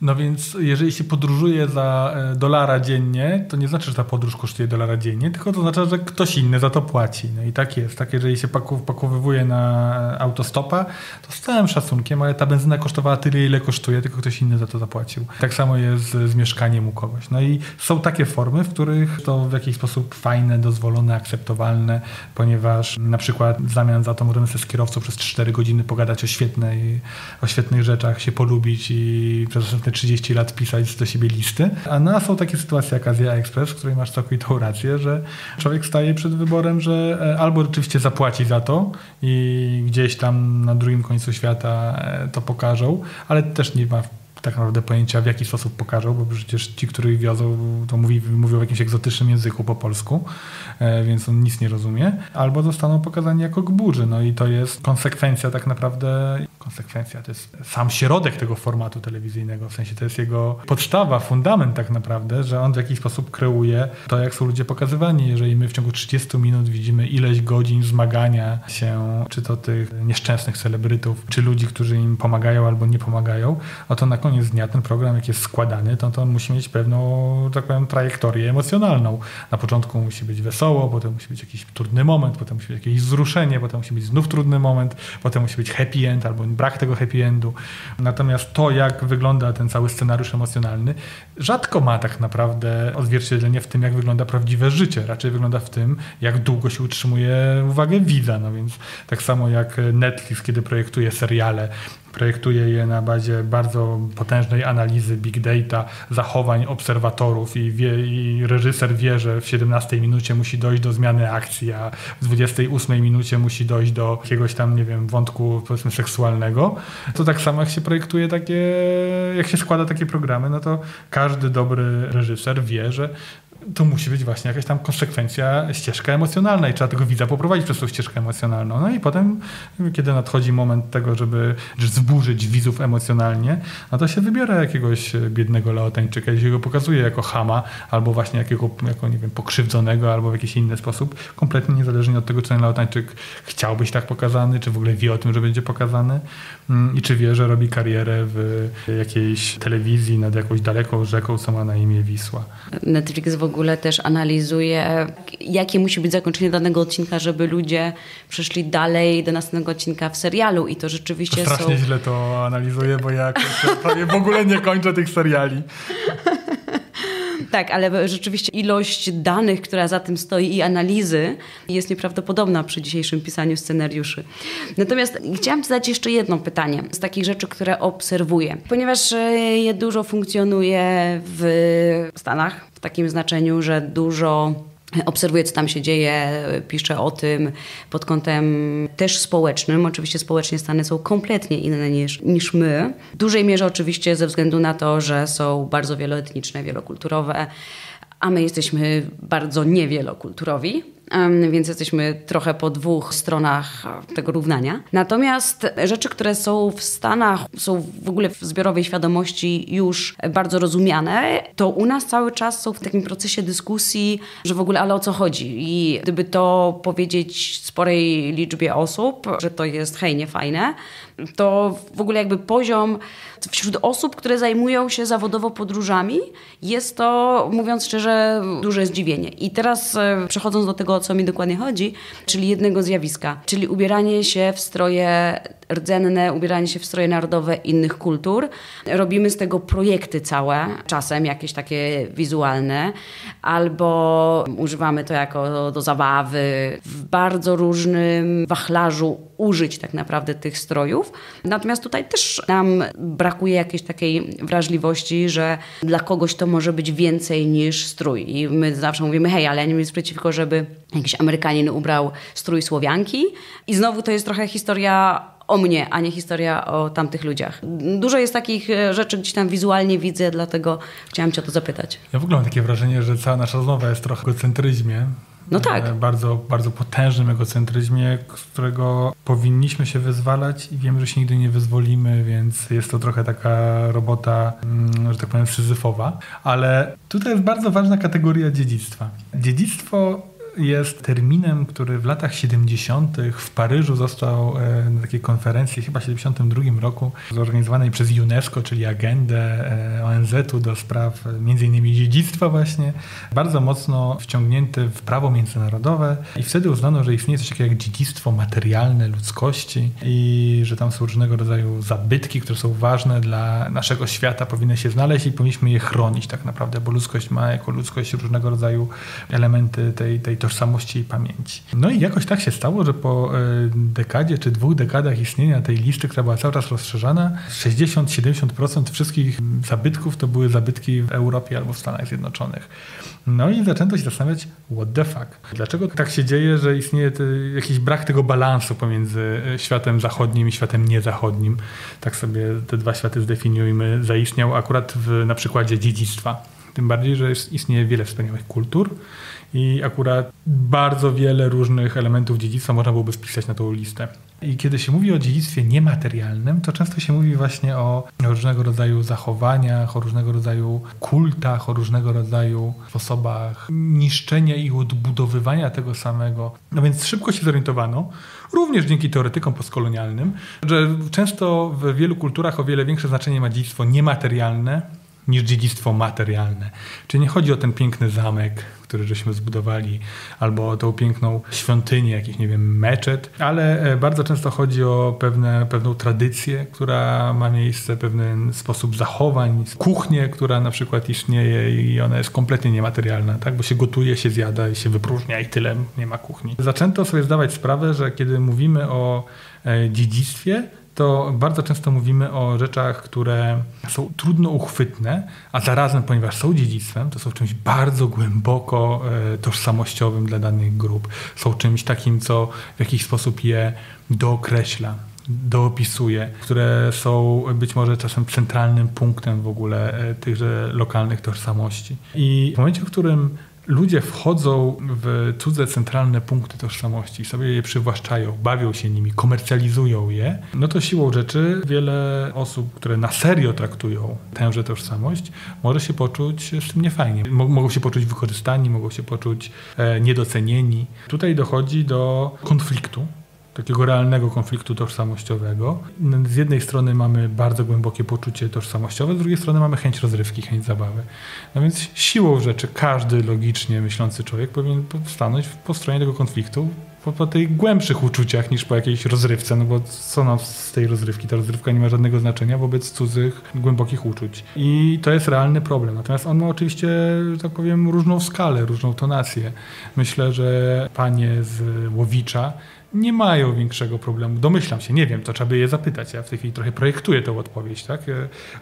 No więc jeżeli się podróżuje za dolara dziennie, to nie znaczy, że ta podróż kosztuje dolara dziennie, tylko to znaczy, że ktoś inny za to płaci. No i tak jest. Tak, jeżeli się pakowywuje na autostopa, to z całym szacunkiem, ale ta benzyna kosztowała tyle, ile kosztuje, tylko ktoś inny za to zapłacił. Tak samo jest z mieszkaniem u kogoś. No i są takie formy, w których to w jakiś sposób fajne, dozwolone, akceptowalne, ponieważ na przykład w zamian za to możemy sobie z kierowcą przez 4 godziny pogadać o świetnych rzeczach, się polubić i przez następne 30 lat pisać do siebie listy. A są takie sytuacje jak Azja Express, w której masz całkowitą rację, że człowiek staje przed wyborem, że albo rzeczywiście zapłaci za to i gdzieś tam na drugim końcu świata to pokażą, ale też nie ma tak naprawdę pojęcia, w jaki sposób pokażą, bo przecież ci, których wiozą, to mówią w jakimś egzotycznym języku po polsku, więc on nic nie rozumie. Albo zostaną pokazani jako gburzy. No i to jest konsekwencja tak naprawdę... Konsekwencja to jest sam środek tego formatu telewizyjnego. W sensie to jest jego podstawa, fundament tak naprawdę, że on w jakiś sposób kreuje to, jak są ludzie pokazywani. Jeżeli my w ciągu 30 minut widzimy ileś godzin zmagania się, czy to tych nieszczęsnych celebrytów, czy ludzi, którzy im pomagają albo nie pomagają, a to na koniec koniec dnia ten program, jak jest składany, to on musi mieć pewną, tak powiem, trajektorię emocjonalną. Na początku musi być wesoło, potem musi być jakiś trudny moment, potem musi być jakieś wzruszenie, potem musi być znów trudny moment, potem musi być happy end albo brak tego happy endu. Natomiast to, jak wygląda ten cały scenariusz emocjonalny, rzadko ma tak naprawdę odzwierciedlenie w tym, jak wygląda prawdziwe życie. Raczej wygląda w tym, jak długo się utrzymuje uwagę widza. No więc tak samo jak Netflix, kiedy projektuje seriale, projektuje je na bazie bardzo potężnej analizy big data, zachowań obserwatorów i reżyser wie, że w 17 minucie musi dojść do zmiany akcji, a w 28 minucie musi dojść do jakiegoś tam, nie wiem, wątku, powiedzmy, seksualnego. To tak samo jak się projektuje takie, jak się składa takie programy, no to każdy dobry reżyser wie, że to musi być właśnie jakaś tam konsekwencja, ścieżka emocjonalna i trzeba tego widza poprowadzić przez tą ścieżkę emocjonalną. No i potem, kiedy nadchodzi moment tego, żeby zburzyć widzów emocjonalnie, no to się wybiera jakiegoś biednego Laotańczyka i się go pokazuje jako chama, albo właśnie jako, nie wiem, pokrzywdzonego, albo w jakiś inny sposób, kompletnie niezależnie od tego, czy ten Laotańczyk chciał być tak pokazany, czy w ogóle wie o tym, że będzie pokazany i czy wie, że robi karierę w jakiejś telewizji nad jakąś daleką rzeką, co ma na imię Wisła. Netflix w ogóle też analizuje, jakie musi być zakończenie danego odcinka, żeby ludzie przeszli dalej do następnego odcinka w serialu i to rzeczywiście to strasznie źle to analizuję, bo ja prawie w ogóle nie kończę tych seriali. Tak, ale rzeczywiście ilość danych, która za tym stoi i analizy jest nieprawdopodobna przy dzisiejszym pisaniu scenariuszy. Natomiast chciałam zadać jeszcze jedno pytanie z takich rzeczy, które obserwuję. Ponieważ ja dużo funkcjonuję w Stanach, w takim znaczeniu, że dużo obserwuję, co tam się dzieje, piszę o tym pod kątem też społecznym. Oczywiście społecznie Stany są kompletnie inne niż my. W dużej mierze oczywiście ze względu na to, że są bardzo wieloetniczne, wielokulturowe, a my jesteśmy bardzo niewielokulturowi, więc jesteśmy trochę po dwóch stronach tego równania. Natomiast rzeczy, które są w Stanach, są w ogóle w zbiorowej świadomości już bardzo rozumiane, to u nas cały czas są w takim procesie dyskusji, że w ogóle ale o co chodzi? I gdyby to powiedzieć sporej liczbie osób, że to jest hej, niefajne, to w ogóle jakby poziom wśród osób, które zajmują się zawodowo podróżami, jest to, mówiąc szczerze, duże zdziwienie. I teraz przechodząc do tego, o co mi dokładnie chodzi, czyli jednego zjawiska, czyli ubieranie się w stroje rdzenne, ubieranie się w stroje narodowe innych kultur. Robimy z tego projekty całe, czasem jakieś takie wizualne, albo używamy to jako do zabawy, w bardzo różnym wachlarzu użyć tak naprawdę tych strojów. Natomiast tutaj też nam brakuje jakiejś takiej wrażliwości, że dla kogoś to może być więcej niż strój. I my zawsze mówimy, hej, ale nie jest przeciwko, żeby jakiś Amerykanin ubrał strój Słowianki. I znowu to jest trochę historia o mnie, a nie historia o tamtych ludziach. Dużo jest takich rzeczy, gdzieś tam wizualnie widzę, dlatego chciałam cię o to zapytać. Ja w ogóle mam takie wrażenie, że cała nasza rozmowa jest trochę o egocentryzmie. No tak. Bardzo, bardzo potężnym egocentryzmie, którego powinniśmy się wyzwalać i wiemy, że się nigdy nie wyzwolimy, więc jest to trochę taka robota, że tak powiem, syzyfowa. Ale tutaj jest bardzo ważna kategoria dziedzictwa. Dziedzictwo jest terminem, który w latach 70. w Paryżu został na takiej konferencji, chyba w 72 roku, zorganizowanej przez UNESCO, czyli agendę ONZ-u do spraw m.in. dziedzictwa właśnie, bardzo mocno wciągnięty w prawo międzynarodowe i wtedy uznano, że istnieje coś takiego jak dziedzictwo materialne ludzkości i że tam są różnego rodzaju zabytki, które są ważne dla naszego świata, powinny się znaleźć i powinniśmy je chronić tak naprawdę, bo ludzkość ma jako ludzkość różnego rodzaju elementy tej tożsamości i pamięci. No i jakoś tak się stało, że po dekadzie czy dwóch dekadach istnienia tej listy, która była cały czas rozszerzana, 60-70% wszystkich zabytków to były zabytki w Europie albo w Stanach Zjednoczonych. No i zaczęto się zastanawiać, what the fuck? Dlaczego tak się dzieje, że istnieje jakiś brak tego balansu pomiędzy światem zachodnim i światem niezachodnim? Tak sobie te dwa światy zdefiniujmy. Zaistniał akurat na przykładzie dziedzictwa. Tym bardziej, że istnieje wiele wspaniałych kultur, i akurat bardzo wiele różnych elementów dziedzictwa można byłoby wpisać na tą listę. I kiedy się mówi o dziedzictwie niematerialnym, to często się mówi właśnie o różnego rodzaju zachowaniach, o różnego rodzaju kultach, o różnego rodzaju sposobach niszczenia i odbudowywania tego samego. No więc szybko się zorientowano, również dzięki teoretykom postkolonialnym, że często w wielu kulturach o wiele większe znaczenie ma dziedzictwo niematerialne niż dziedzictwo materialne. Czyli nie chodzi o ten piękny zamek, który żeśmy zbudowali, albo o tą piękną świątynię, jakiś, nie wiem, meczet, ale bardzo często chodzi o pewną tradycję, która ma miejsce, pewien sposób zachowań, kuchnię, która na przykład istnieje i ona jest kompletnie niematerialna, tak? Bo się gotuje, się zjada i się wypróżnia i tyle, nie ma kuchni. Zaczęto sobie zdawać sprawę, że kiedy mówimy o dziedzictwie, to bardzo często mówimy o rzeczach, które są trudno uchwytne, a zarazem, ponieważ są dziedzictwem, to są czymś bardzo głęboko tożsamościowym dla danych grup. Są czymś takim, co w jakiś sposób je dookreśla, doopisuje, które są być może czasem centralnym punktem w ogóle tychże lokalnych tożsamości. I w momencie, w którym ludzie wchodzą w cudze centralne punkty tożsamości, sobie je przywłaszczają, bawią się nimi, komercjalizują je, no to siłą rzeczy wiele osób, które na serio traktują tęże tożsamość, może się poczuć z tym niefajnie. Mogą się poczuć wykorzystani, mogą się poczuć niedocenieni. Tutaj dochodzi do konfliktu, takiego realnego konfliktu tożsamościowego. Z jednej strony mamy bardzo głębokie poczucie tożsamościowe, z drugiej strony mamy chęć rozrywki, chęć zabawy. No więc siłą rzeczy każdy logicznie myślący człowiek powinien stanąć po stronie tego konfliktu, po tych głębszych uczuciach niż po jakiejś rozrywce, no bo co nam z tej rozrywki? Ta rozrywka nie ma żadnego znaczenia wobec cudzych, głębokich uczuć. I to jest realny problem. Natomiast on ma oczywiście, że tak powiem, różną skalę, różną tonację. Myślę, że panie z Łowicza nie mają większego problemu. Domyślam się, nie wiem, to trzeba by je zapytać. Ja w tej chwili trochę projektuję tę odpowiedź, tak?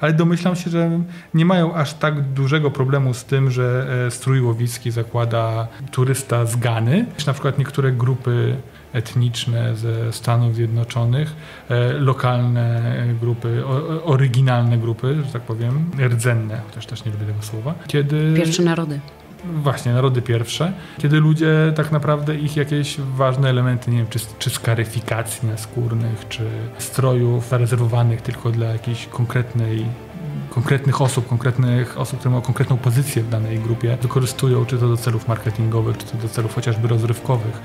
Ale domyślam się, że nie mają aż tak dużego problemu z tym, że strój łowicki zakłada turysta z Ghany. Na przykład niektóre grupy etniczne ze Stanów Zjednoczonych, lokalne grupy, oryginalne grupy, że tak powiem, rdzenne, chociaż też nie lubię tego słowa. Kiedy... Pierwsze narody. Właśnie, narody pierwsze, kiedy ludzie tak naprawdę ich jakieś ważne elementy, nie wiem, czy z karyfikacji naskórnych, czy strojów zarezerwowanych tylko dla jakiejś konkretnych osób, które mają konkretną pozycję w danej grupie, wykorzystują czy to do celów marketingowych, czy to do celów chociażby rozrywkowych.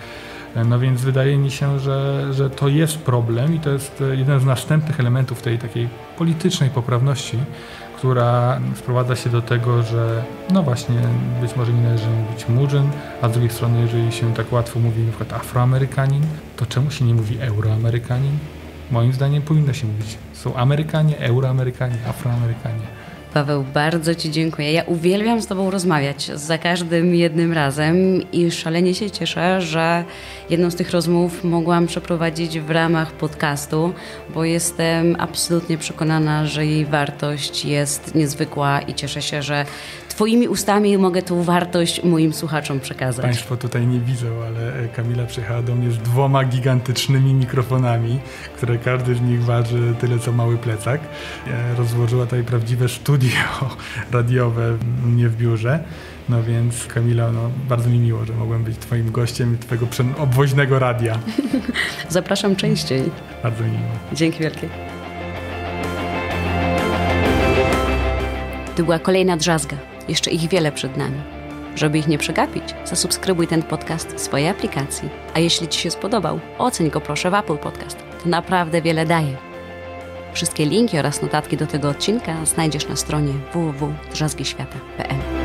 No więc wydaje mi się, że to jest problem i to jest jeden z następnych elementów tej takiej politycznej poprawności, która sprowadza się do tego, że no właśnie, być może nie należy mówić Murzyn, a z drugiej strony, jeżeli się tak łatwo mówi na przykład Afroamerykanin, to czemu się nie mówi Euroamerykanin? Moim zdaniem powinno się mówić. Są Amerykanie, Euroamerykanie, Afroamerykanie. Paweł, bardzo Ci dziękuję. Ja uwielbiam z Tobą rozmawiać za każdym jednym razem i szalenie się cieszę, że jedną z tych rozmów mogłam przeprowadzić w ramach podcastu, bo jestem absolutnie przekonana, że jej wartość jest niezwykła i cieszę się, że Twoimi ustami mogę tą wartość moim słuchaczom przekazać. Państwo tutaj nie widzą, ale Kamila przyjechała do mnie z 2 gigantycznymi mikrofonami, które każdy z nich waży tyle co mały plecak. Rozłożyła tutaj prawdziwe studio radiowe mnie w biurze. No więc Kamila, no, bardzo mi miło, że mogłem być Twoim gościem Twojego obwoźnego radia. Zapraszam częściej. Bardzo mi miło. Dzięki wielkie. To była kolejna drzazga. Jeszcze ich wiele przed nami. Żeby ich nie przegapić, zasubskrybuj ten podcast w swojej aplikacji. A jeśli Ci się spodobał, oceń go proszę w Apple Podcast. To naprawdę wiele daje. Wszystkie linki oraz notatki do tego odcinka znajdziesz na stronie www.drzazgiświata.pl.